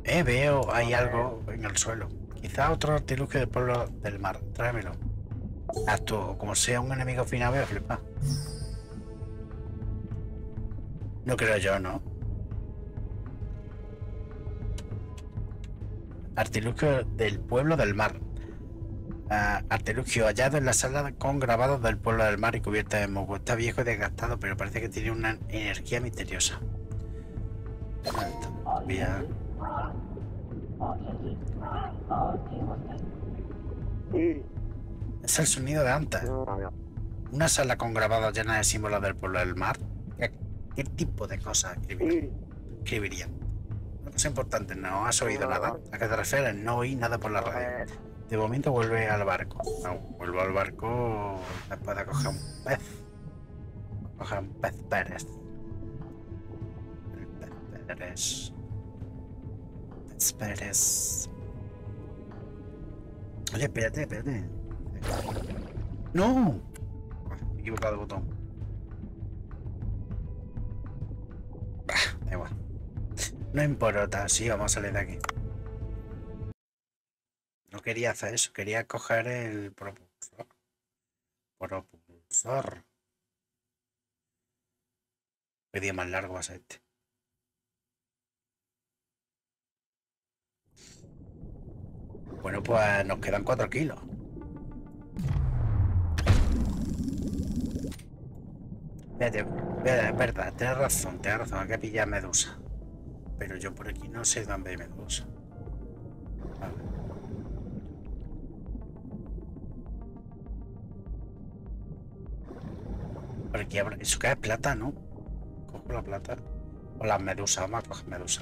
Eh, veo, hay algo en el suelo. Quizá otro artilugio del pueblo del mar. Tráemelo. Haz tú, como sea un enemigo final, voy a flipar. No creo yo, ¿no? Artilugio del pueblo del mar. Uh, artilugio hallado en la sala con grabados del pueblo del mar y cubierta de moco. Está viejo y desgastado, pero parece que tiene una energía misteriosa. Bien. Es el sonido de antes. Una sala con grabados llena de símbolos del pueblo del mar. ¿Qué, qué tipo de cosas escribiría? escribiría? Una cosa importante, no has oído nada. ¿A qué te refieres? No oí nada por la radio. De momento vuelve al barco. No, vuelvo al barco después de coger un pez. Coger un pez Pérez. El pez Pérez. Esperes. Oye, espérate, espérate. ¡No! Me he equivocado de botón. Bah, da igual. No importa, sí, vamos a salir de aquí. No quería hacer eso, quería coger el propulsor. Propulsor. ¿Qué día más largo va a ser este? Bueno, pues nos quedan cuatro kilos. Espérate, es verdad, tienes razón, tienes razón, hay que pillar medusa. Pero yo por aquí no sé dónde hay medusa. Vale. Por Aquí habrá... Eso queda de plata, ¿no? Cojo la plata. O la medusa, vamos a coger medusa.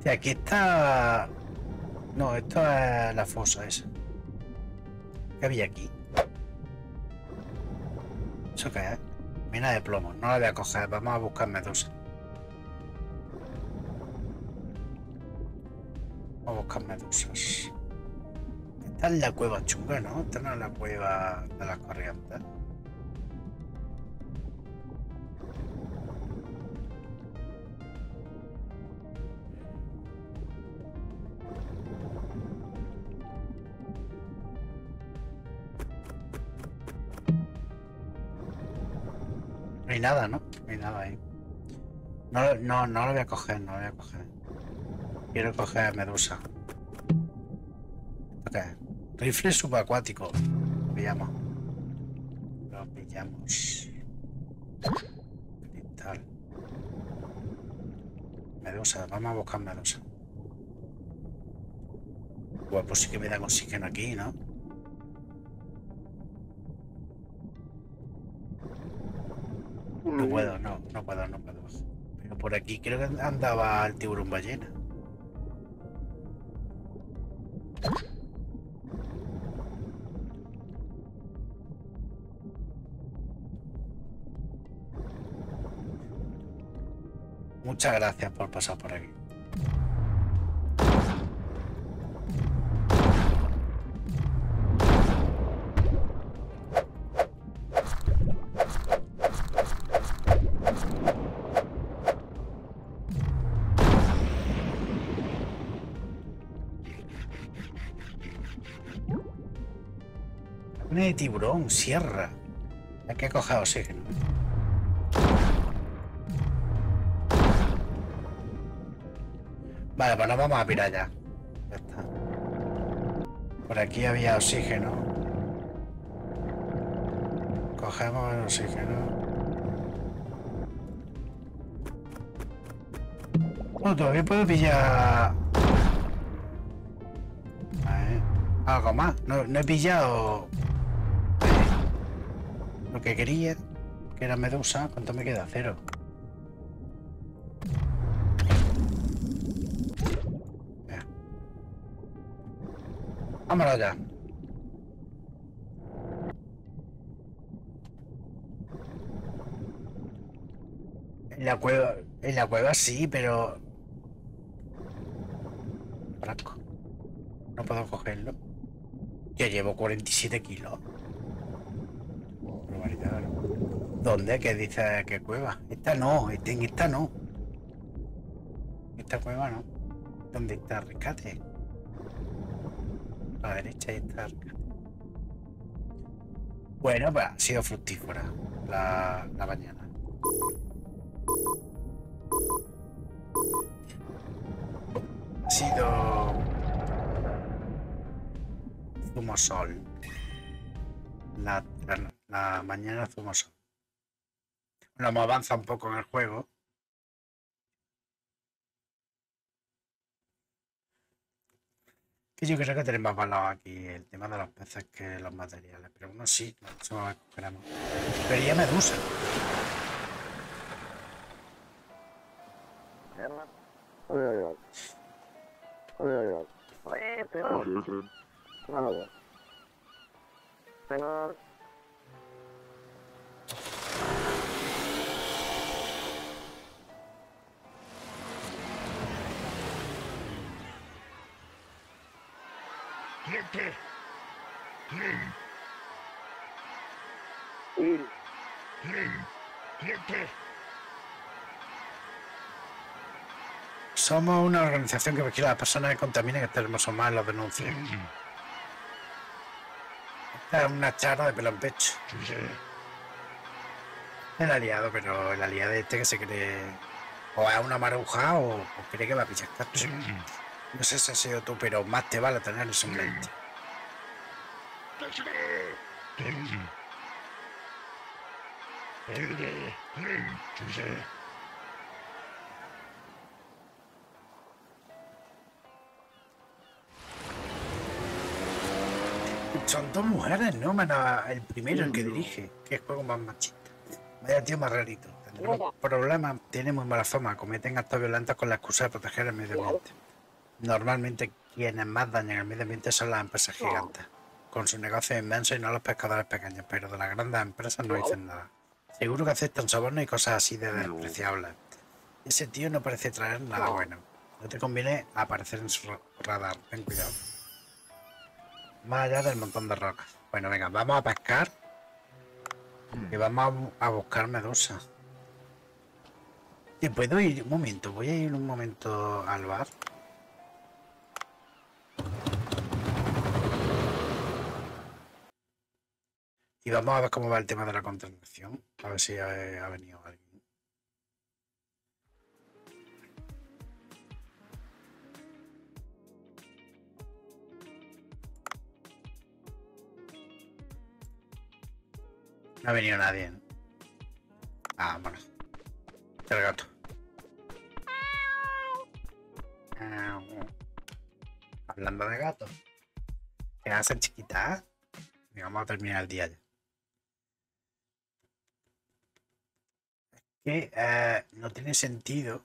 Sí, aquí está... No, esto es la fosa esa. ¿Qué había aquí? ¿Eso qué es? Mina de plomo. No la voy a coger. Vamos a buscar medusa. Vamos a buscar medusas. Esta es la cueva chunga, ¿no? Esta no es la cueva de las corrientes. No hay nada, ¿no? No hay nada ahí. No, no, no lo voy a coger, no lo voy a coger. Quiero coger medusa. Ok. Rifle subacuático. Lo pillamos. Lo pillamos. Cristal. Medusa, vamos a buscar medusa. Pues, pues sí que me da oxígeno aquí, ¿no? No puedo, no, no puedo, no puedo. Pero por aquí creo que andaba el tiburón ballena. Muchas gracias por pasar por aquí. De tiburón, sierra. Hay que coger oxígeno. Vale, pues nos vamos a pirar ya. Ya está. Por aquí había oxígeno. Cogemos el oxígeno. No, todavía puedo pillar... Vale. Algo más. No, no he pillado... Lo que quería, que era medusa. ¿Cuánto me queda? Cero. Ya. Vámonos ya. En la cueva, en la cueva sí, pero... Franco. No puedo cogerlo. Yo llevo cuarenta y siete kilos. ¿Dónde? ¿Qué dice que cueva? Esta no, esta, en esta no. Esta cueva no. ¿Dónde está rescate? A la derecha está rescate. Bueno, pues ha sido fructífera la, la mañana. Ha sido... Zumo sol. La, la, la mañana zumo sol. Bueno, me avanza un poco en el juego. Que yo creo que tenemos más valor aquí el tema de los peces que los materiales. Pero uno sí, nosotros esperamos. Pero ya medusa. Somos una organización que vigila a las personas que contaminan que tenemos más los denuncias. Esta es una charla de pelo en pecho. El aliado, pero el aliado este que se cree o es una maruja o, o cree que va a pillar cartas. No sé si has sido tú, pero más te vale tener eso en mente. Son dos mujeres, ¿no? El primero, el que dirige, que es juego más machista. Vaya tío más rarito. Tendremos problemas, tiene muy mala fama, cometen actos violentos con la excusa de proteger el medio ambiente. Normalmente quienes más dañan el medio ambiente son las empresas gigantes, con su negocio inmenso, y no los pescadores pequeños, pero de las grandes empresas no dicen nada. Seguro que aceptan sobornos y cosas así de despreciables. Ese tío no parece traer nada bueno. No te conviene aparecer en su radar, ten cuidado. Más allá del montón de rocas. Bueno, venga, vamos a pescar y vamos a buscar medusa. ¿Te puedo ir un momento? Voy a ir un momento al bar. Y vamos a ver cómo va el tema de la contaminación. A ver si ha, ha venido alguien. No ha venido nadie. Ah, bueno. El gato. Hablando de gatos. ¿Qué hacen, chiquita? Vamos a terminar el día ya. Que eh, no tiene sentido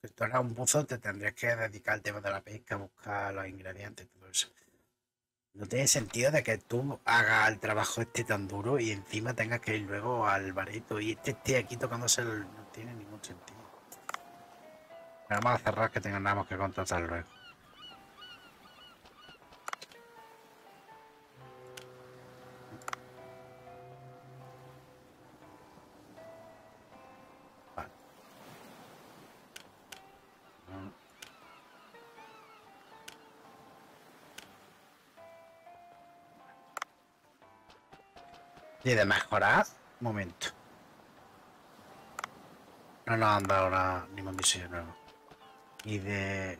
que tú hagas un buzo, te tendrías que dedicar al tema de la pesca, buscar los ingredientes, todo eso. No tiene sentido de que tú hagas el trabajo este tan duro y encima tengas que ir luego al bareto y este esté aquí tocándose el... No tiene ningún sentido. Pero vamos a cerrar, que tengamos que contratar luego. Y de mejorar, un momento. No nos han dado ahora ningún diseño nuevo. Y de... O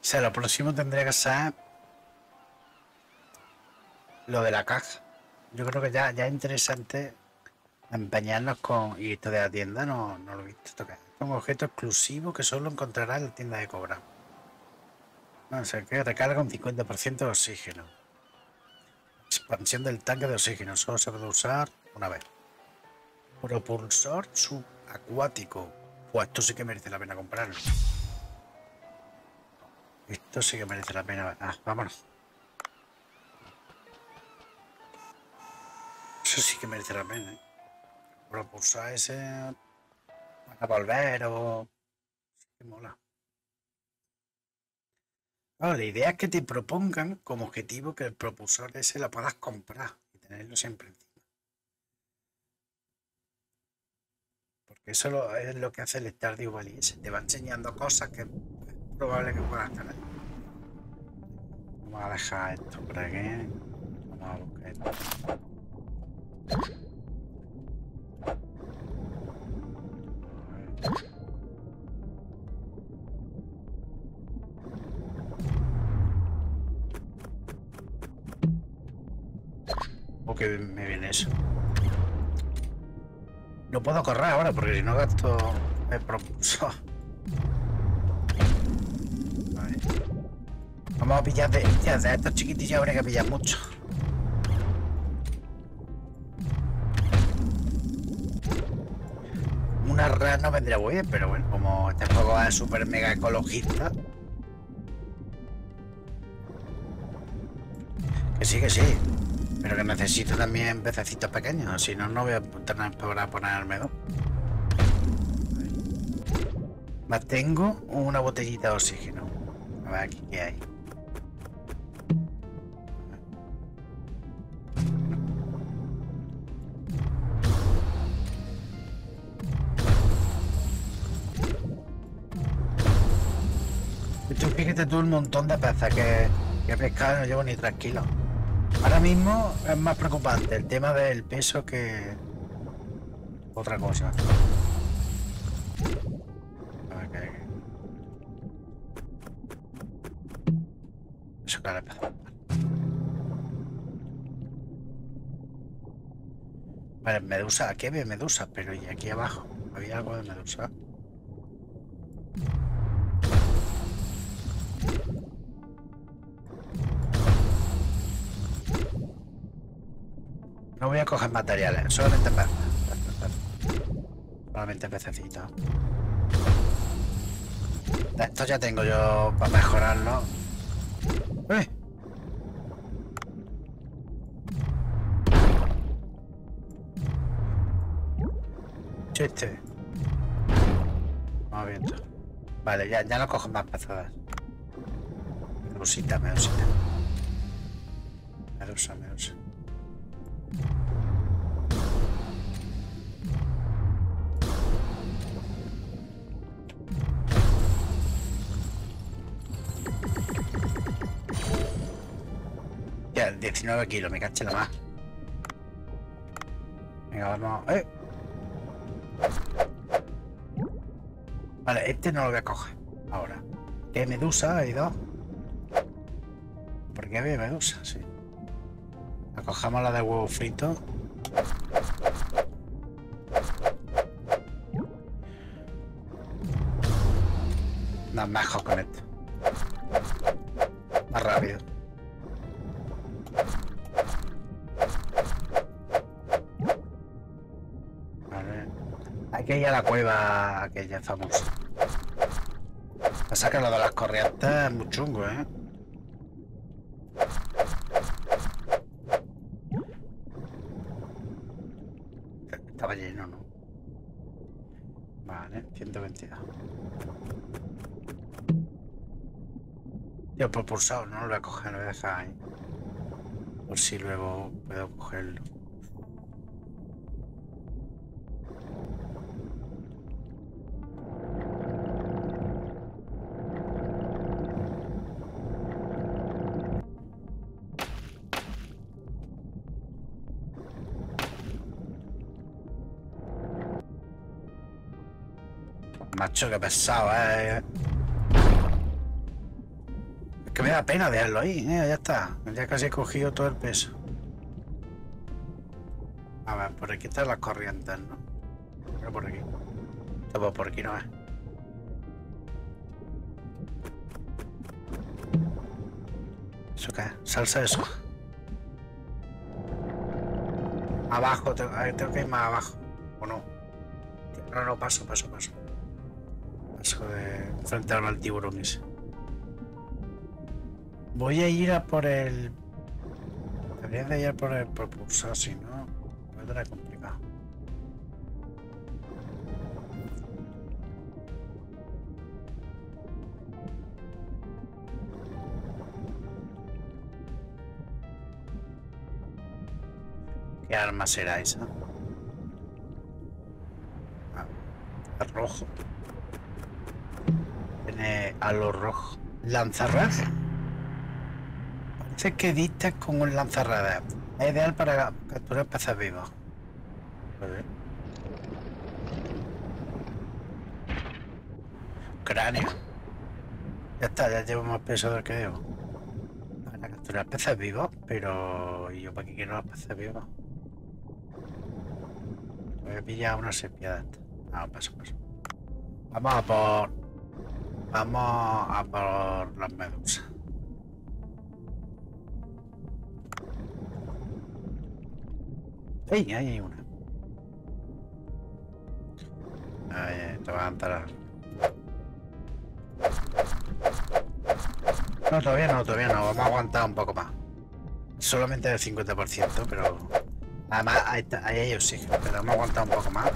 sea, lo próximo tendría que ser lo de la caja. Yo creo que ya, ya es interesante empeñarnos con... Y esto de la tienda no, no lo he visto tocar. Es un objeto exclusivo que solo encontrarás en la tienda de cobra. No sé qué, recarga un cincuenta por ciento de oxígeno. Expansión del tanque de oxígeno, solo se puede usar una vez. Propulsor subacuático. Pues esto sí que merece la pena comprarlo. Esto sí que merece la pena. Ah, vámonos. Eso sí que merece la pena, ¿eh? Propulsar ese a volver o... Qué mola. Claro, la idea es que te propongan como objetivo que el propulsor ese la puedas comprar y tenerlo siempre encima. Porque eso es lo que hace el Stardew Valley. Se te va enseñando cosas que es probable que puedas tener. Vamos a dejar esto por aquí. Vamos a buscar esto. O que me viene eso. No puedo correr ahora porque si no gasto el propulsor. Vamos a pillar de, de estos chiquitillos, habría que pillar mucho. Una red no vendría muy bien, pero bueno, como este juego es súper mega ecologista. Que sí, que sí. Pero que necesito también pececitos pequeños, si no, no voy a tener para ponerme dos. Más tengo una botellita de oxígeno. A ver aquí qué hay. Fíjate tú el montón de peces que, que he pescado, no llevo ni tres kilos. Ahora mismo es más preocupante el tema del peso que otra cosa. A ver, Eso claro. Vale, medusa. Aquí había medusa, pero y aquí abajo había algo de medusa. No voy a coger materiales, solamente para... Solamente pececitos. Esto ya tengo yo para mejorarlo. ¡Eh! Chiste. Vamos viendo. Vale, ya, ya no cojo más pezadas. Medusita, medusita. Medusa, medusa. diecinueve kilos, me caché la más. Venga, vamos. ¡Eh! Vale, este no lo voy a coger ahora. ¿Qué medusa hay dos? ¿Por qué había medusa? Sí. Acojamos la de huevo frito. No, mejor con esto. Más rápido. Aquella la cueva, aquella famosa. Pasa que lo de las corrientes es muy chungo, ¿eh? Estaba lleno, ¿no? Vale, ciento veintidós. Yo propulsado, no lo voy a coger, lo voy a dejar ahí. Por si luego puedo cogerlo. Macho, que pesado, eh. Es que me da pena dejarlo ahí, eh. Ya está. Ya casi he cogido todo el peso. A ver, por aquí están las corrientes, ¿no? Pero por aquí. Todo por aquí no es. ¿Eso qué? Salsa de soja. Abajo, tengo, tengo que ir más abajo. ¿O no? No, no, paso, paso, paso. Eso de frente al tiburón ese. Voy a ir a por el... Debería de ir a por el propulsor, si no... Vendrá complicado. ¿Qué arma será esa? Ah, es rojo. A lo rojo. Lanzarradas. Parece que dictas con un lanzarradas. Es ideal para capturar peces vivos. Cráneo. Ya está, ya llevo más peso del que debo. Para capturar peces vivos, pero... ¿Y yo para qué quiero los peces vivos? Voy a pillar una sepia de estas. No, paso, paso. Vamos a por... Vamos a por las medusas. ¡Ey! Ahí hay una. Ay, te vas a entrar. No, todavía no, todavía no. Vamos a aguantar un poco más. Solamente el cincuenta por ciento, pero... Además, ahí, está, ahí hay oxígeno, pero vamos a aguantar un poco más.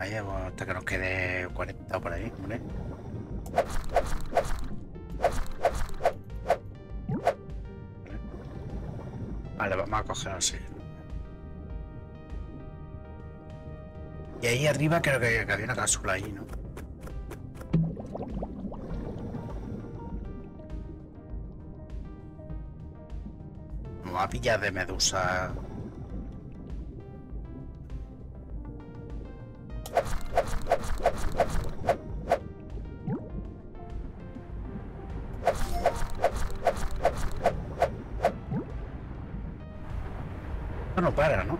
Ahí, hasta que nos quede cuarenta por ahí, ¿vale? Vale, vamos a coger así. Y ahí arriba creo que, que había una cápsula ahí, ¿no? Me va a pillar de medusa. Esto no para, ¿no?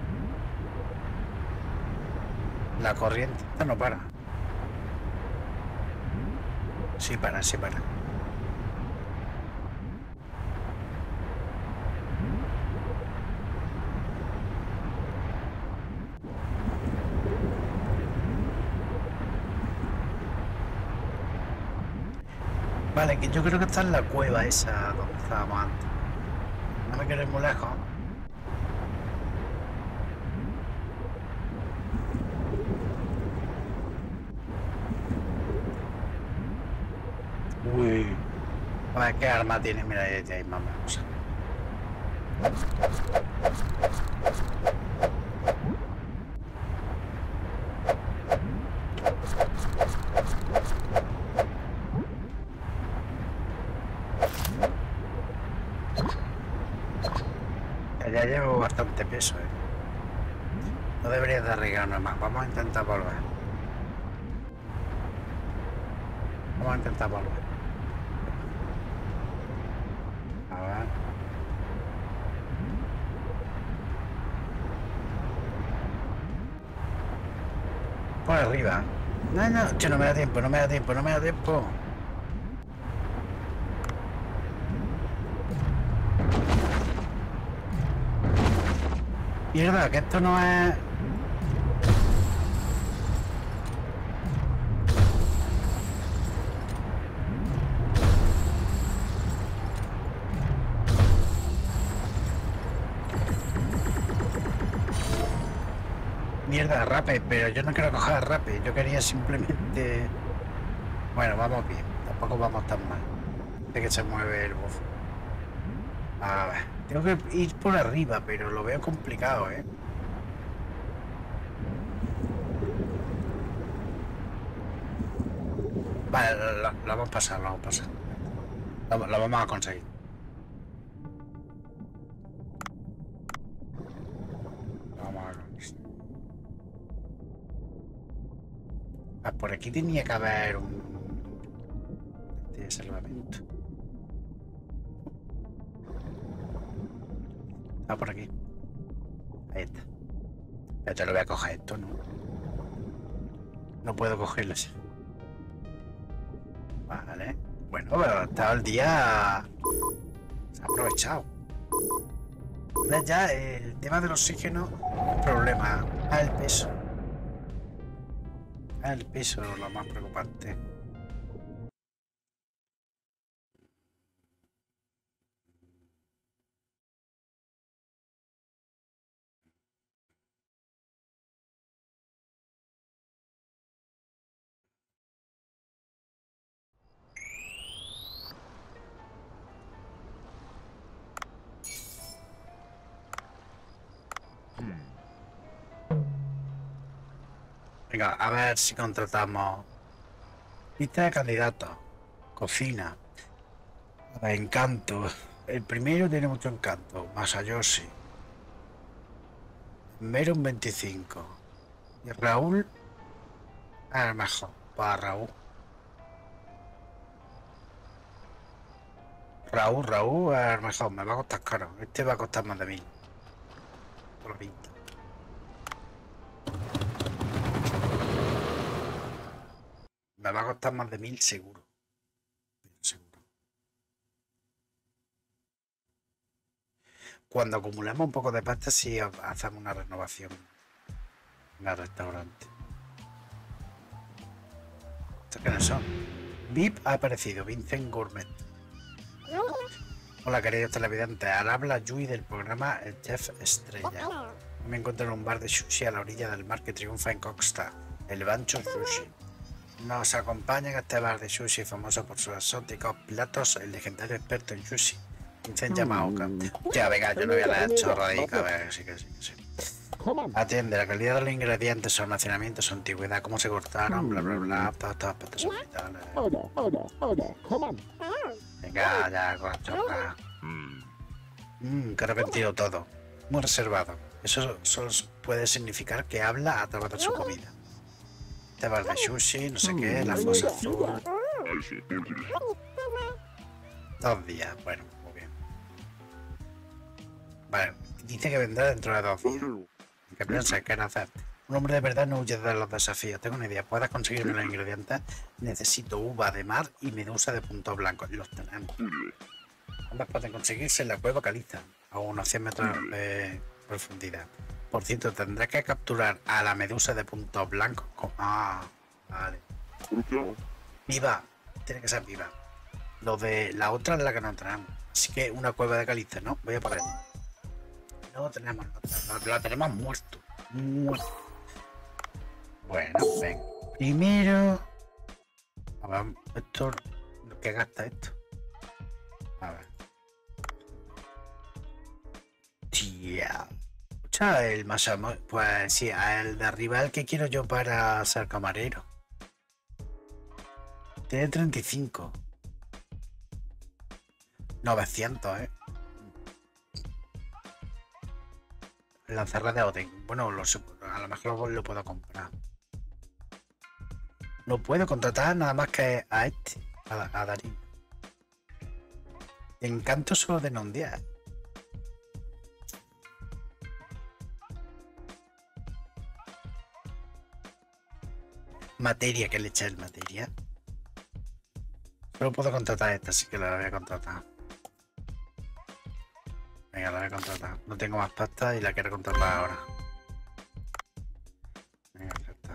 La corriente, esta no para. Sí para, sí para. Vale, que yo creo que está en la cueva esa donde estábamos antes. No me queréis muy lejos. Uy. A ver qué arma tiene, mira, ahí hay más cosas. Ya llevo bastante peso, ¿eh? No deberías de arriesgarnos más. Vamos a intentar volver. Vamos a intentar volver. A ver. Por arriba. No, no, che, no me da tiempo, no me da tiempo, no me da tiempo. Mierda, que esto no es... Mierda, rape, pero yo no quiero coger rape, yo quería simplemente... Bueno, vamos bien, tampoco vamos tan mal. De que se mueve el bofo. A ver. Tengo que ir por arriba, pero lo veo complicado, ¿eh? Vale, lo, lo, lo vamos a pasar, lo vamos a pasar. Lo, lo vamos a conseguir. Lo vamos a conseguir. Ah, por aquí tenía que haber un... de salvamento. Ah, por aquí. Ahí está. Pero te lo voy a coger esto, ¿no? No puedo cogerlo así. Vale. Bueno, pero hasta el día... Se ha aprovechado. Ahora ya el tema del oxígeno... El problema. Ah, el peso. Ah, el peso es lo más preocupante. Venga, a ver si contratamos lista de candidatos, cocina, encanto. El primero tiene mucho encanto, Masayoshi. Mero un veinticinco. Y Raúl, a lo mejor, para Raúl. Raúl, Raúl, a lo mejor, me va a costar caro. Este va a costar más de mil. Por la pinta. Me va a costar más de mil seguro. seguro. Cuando acumulemos un poco de pasta, sí hacemos una renovación en el restaurante. ¿Estos qué no son? V I P ha aparecido, Vincent Gourmet. Hola, queridos televidentes. Al habla Yui del programa Jeff Estrella. Me encuentro en un bar de sushi a la orilla del mar que triunfa en Costa, el Bancho Sushi. Nos acompaña en este bar de sushi famoso por sus exóticos platos el legendario experto en sushi, Vincenzo Yamaoca. Ya, venga, yo no voy a la chorra de a ver, sí, que sí, que sí. Atiende, la calidad de los ingredientes, su almacenamiento, su antigüedad, cómo se cortaron, bla, bla, bla, todos estos aspectos son vitales. Venga, ya, con la chorra. Mmm, que arrepentido todo. Muy reservado. Eso solo puede significar que habla a través de su comida. Este bar de sushi, no sé qué, la Fosa Azul. Dos días, bueno, muy bien. Vale, dice que vendrá dentro de dos días. ¿Qué piensas? ¿Qué hacer? Un hombre de verdad no huye de los desafíos. Tengo una idea. ¿Puedes conseguirme los ingredientes? Necesito uva de mar y medusa de puntos blancos. Los tenemos. Ambas pueden conseguirse en la cueva caliza, a unos cien metros de profundidad. Por cierto, tendré que capturar a la medusa de puntos blancos. Con... Ah, vale. Viva. Tiene que ser viva. Lo de la otra es la que no tenemos. Así que una cueva de caliza, ¿no? Voy a parar. No tenemos, no tenemos. La tenemos muerto. Muerto. Bueno, ven. Primero... A ver, esto... ¿Qué gasta esto? A ver. Tía. Escucha, el más... Pues sí, el de arriba es el que quiero yo para ser camarero. Tiene treinta y cinco. novecientos, ¿eh? Lanzarla de Oden. Bueno, lo, a lo mejor lo puedo comprar. No puedo contratar nada más que a este, a, a Darín. Encanto solo de Nondia. Materia, que le echa el materia. Solo puedo contratar a esta, así que la voy a contratar. Venga, la voy a contratar. No tengo más pasta y la quiero contratar ahora. Venga, ya está.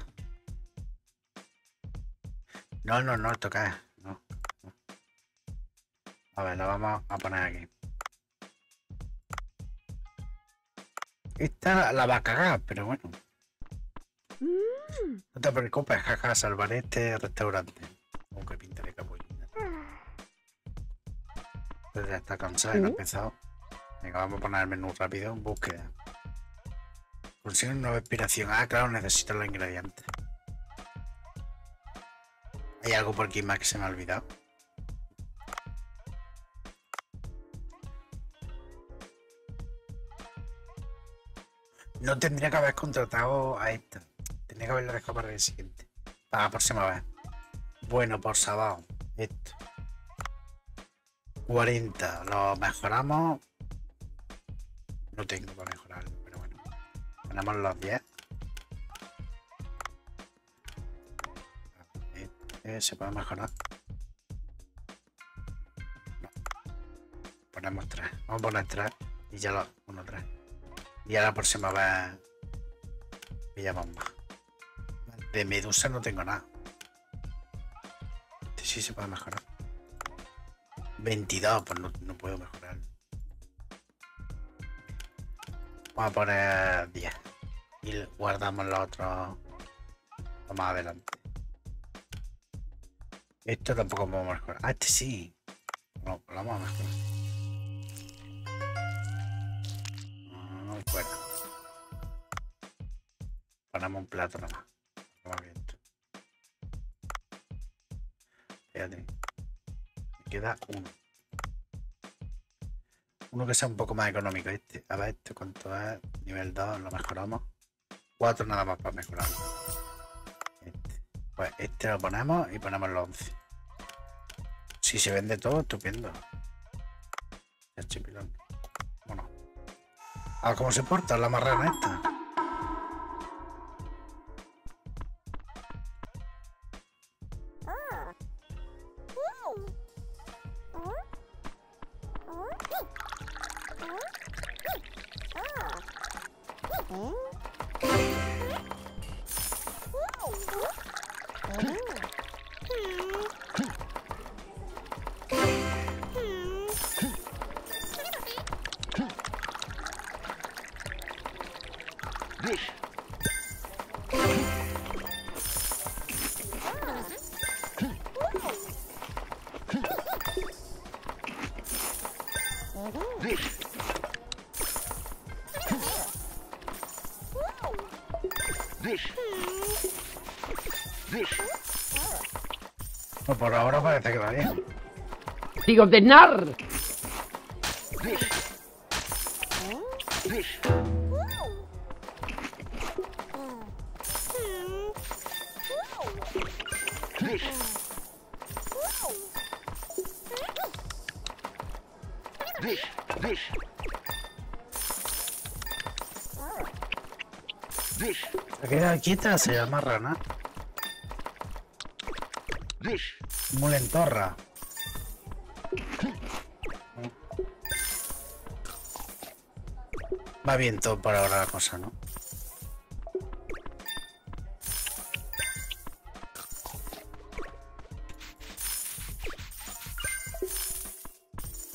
No, no, no, esto cae. No, no. A ver, la vamos a poner aquí. Esta la va a cagar, pero bueno. No te preocupes, jaja, salvaré este restaurante. Aunque pinta de capullina. Ya está cansado y no ha empezado. Venga, vamos a poner el menú rápido, búsqueda. Consigue una nueva inspiración. Ah, claro, necesito los ingredientes. Hay algo por aquí más que se me ha olvidado. No tendría que haber contratado a esta. Tendría que haberlo dejado para el siguiente. Para la próxima vez. Bueno, por sábado. Esto. cuarenta. Lo mejoramos. No tengo para mejorarlo, pero bueno. Ganamos los diez. Este se puede mejorar. No. Ponemos tres. Vamos a poner tres. Y ya lo. Uno, tres. Y ahora la próxima vez. Pillamos más. De medusa no tengo nada. Este sí se puede mejorar. veintidós, pues no, no puedo mejorarlo. Vamos a poner diez y guardamos los otros más adelante. Esto tampoco vamos a mejorar. Ah, este sí. No, lo vamos a mejorar. No, fuera. Ponemos un plato nada más. Fíjate. Me queda uno. Uno que sea un poco más económico, este. A ver, este cuánto es. Nivel dos, lo mejoramos. cuatro nada más para mejorarlo. Este. Pues este lo ponemos y ponemos los once. Si se vende todo, estupendo. El chipilón. Bueno. A ver cómo se porta la marrana esta. Por ahora parece que va bien. Digo, de nar. Se queda quieta, se amarra, ¿no? Muy lentorra. Va bien todo por ahora la cosa, ¿no?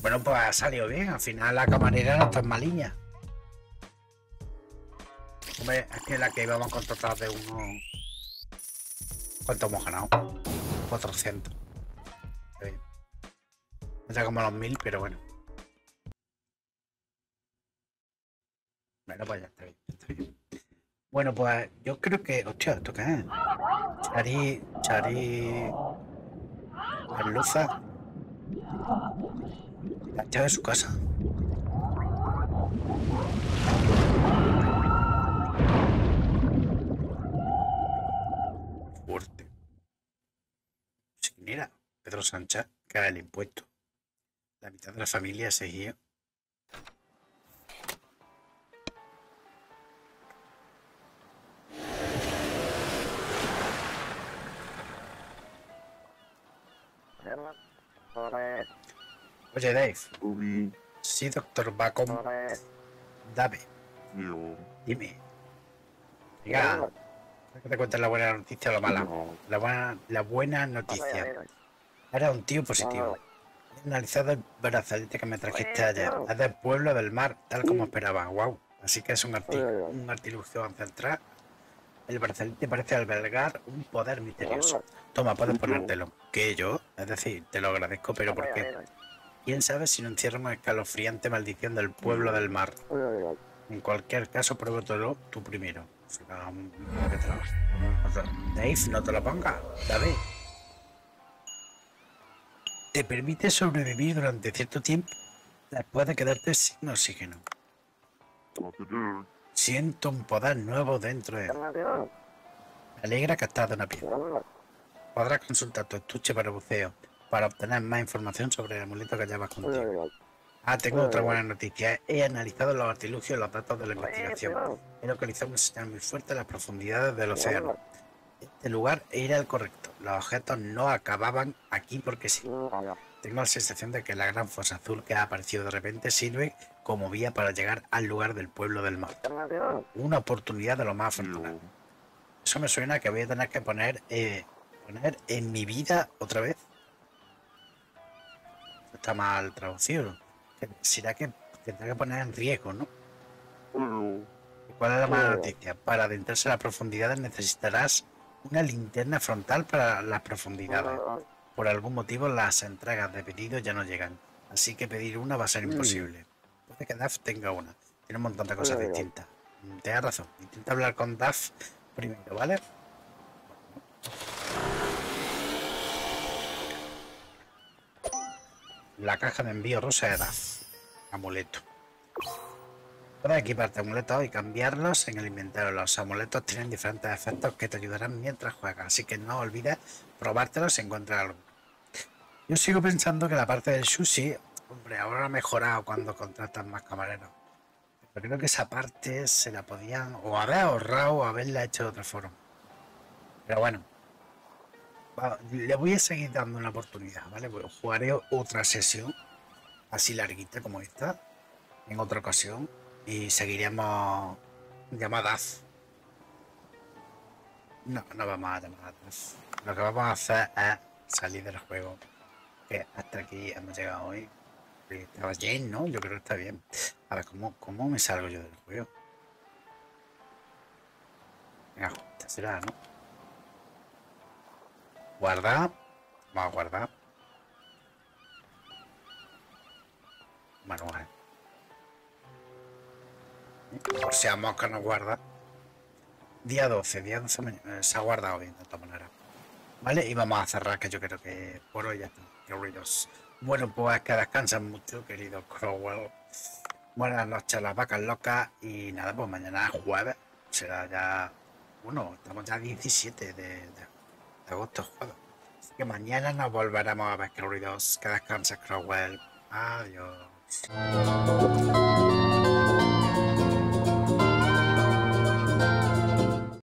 Bueno, pues ha salido bien. Al final la camarera no está maliña. Hombre, es que la que íbamos a contratar de uno... ¿Cuánto hemos ganado? cuatrocientos. Sí. Está como a los mil, pero bueno. Bueno, pues ya está bien, ya está bien. Bueno, pues yo creo que... Hostia, ¿esto qué es? Chari... Chari... Carluza. La llave de su casa. Fuerte. Sí, mira, Pedro Sánchez, cara del impuesto. La mitad de la familia seguía. Oye, Dave. Ubi. Sí, doctor Bacon. Dame. No. Dime. Venga. ¿Qué te cuentas la buena noticia o la mala? No. La buena, la buena noticia. Era un tío positivo. He analizado el brazalete que me trajiste ayer. Es del pueblo del mar, tal como esperaba. Wow. Así que es un, arti un artilugio ancestral. El brazalete parece albergar un poder misterioso. Toma, puedes ponértelo. ¿Qué, yo? Es decir, te lo agradezco, pero ¿por qué? ¿Quién sabe si no encierra una escalofriante maldición del pueblo del mar? En cualquier caso, pruébatelo tú primero. Dave, no te lo pongas. Dave. Te permite sobrevivir durante cierto tiempo después de quedarte sin oxígeno. Siento un poder nuevo dentro de él. Me alegra que estás de una pieza. Podrás consultar tu estuche para buceo, para obtener más información sobre el amuleto que llevas contigo. Ah, tengo otra buena noticia. He analizado los artilugios y los datos de la investigación. He localizado una señal muy fuerte en las profundidades del océano. Este lugar era el correcto. Los objetos no acababan aquí porque sí. Tengo la sensación de que la gran fosa azul que ha aparecido de repente sirve como vía para llegar al lugar del pueblo del mar. Una oportunidad de lo más afortunado. Eso me suena que voy a tener que poner, eh, poner en mi vida otra vez. Está mal traducido. Será que tendrá que poner en riesgo, ¿no? ¿Cuál es la mala noticia? Para adentrarse a las profundidades necesitarás una linterna frontal para las profundidades. Por algún motivo las entregas de pedido ya no llegan, así que pedir una va a ser imposible. Puede que Daf tenga una. Tiene un montón de cosas distintas. Te da razón. Intenta hablar con Daf primero, ¿vale? La caja de envío rosa de Daf. Amuleto. Puedes equiparte amuletos y cambiarlos en el inventario. Los amuletos tienen diferentes efectos que te ayudarán mientras juegas, así que no olvides probártelos si encuentras algo. Yo sigo pensando que la parte del sushi, hombre, ahora ha mejorado cuando contratan más camareros. Pero creo que esa parte se la podían o haber ahorrado o haberla hecho de otra forma. Pero bueno. Le voy a seguir dando una oportunidad, ¿vale? Bueno, jugaré otra sesión, así larguita como esta, en otra ocasión, y seguiremos llamadas. No, no vamos a llamadas. Lo que vamos a hacer es salir del juego, que hasta aquí hemos llegado hoy. Estaba bien, ¿no? Yo creo que está bien. A ver, ¿cómo, cómo me salgo yo del juego? Venga, justa será, ¿no? Guarda, vamos a guardar. Manual. Por si a mosca nos guarda. Día doce, día doce eh, se ha guardado bien de esta manera. Vale, y vamos a cerrar, que yo creo que por hoy ya está. Qué ruidos. Bueno, pues que descansen mucho, querido Crowell. Buenas noches a las vacas locas. Y nada, pues mañana jueves será ya... Bueno, estamos ya diecisiete de... de... agosto, juego. Así que mañana nos volveremos a ver, queridos. Que descanses, Crowell. Adiós.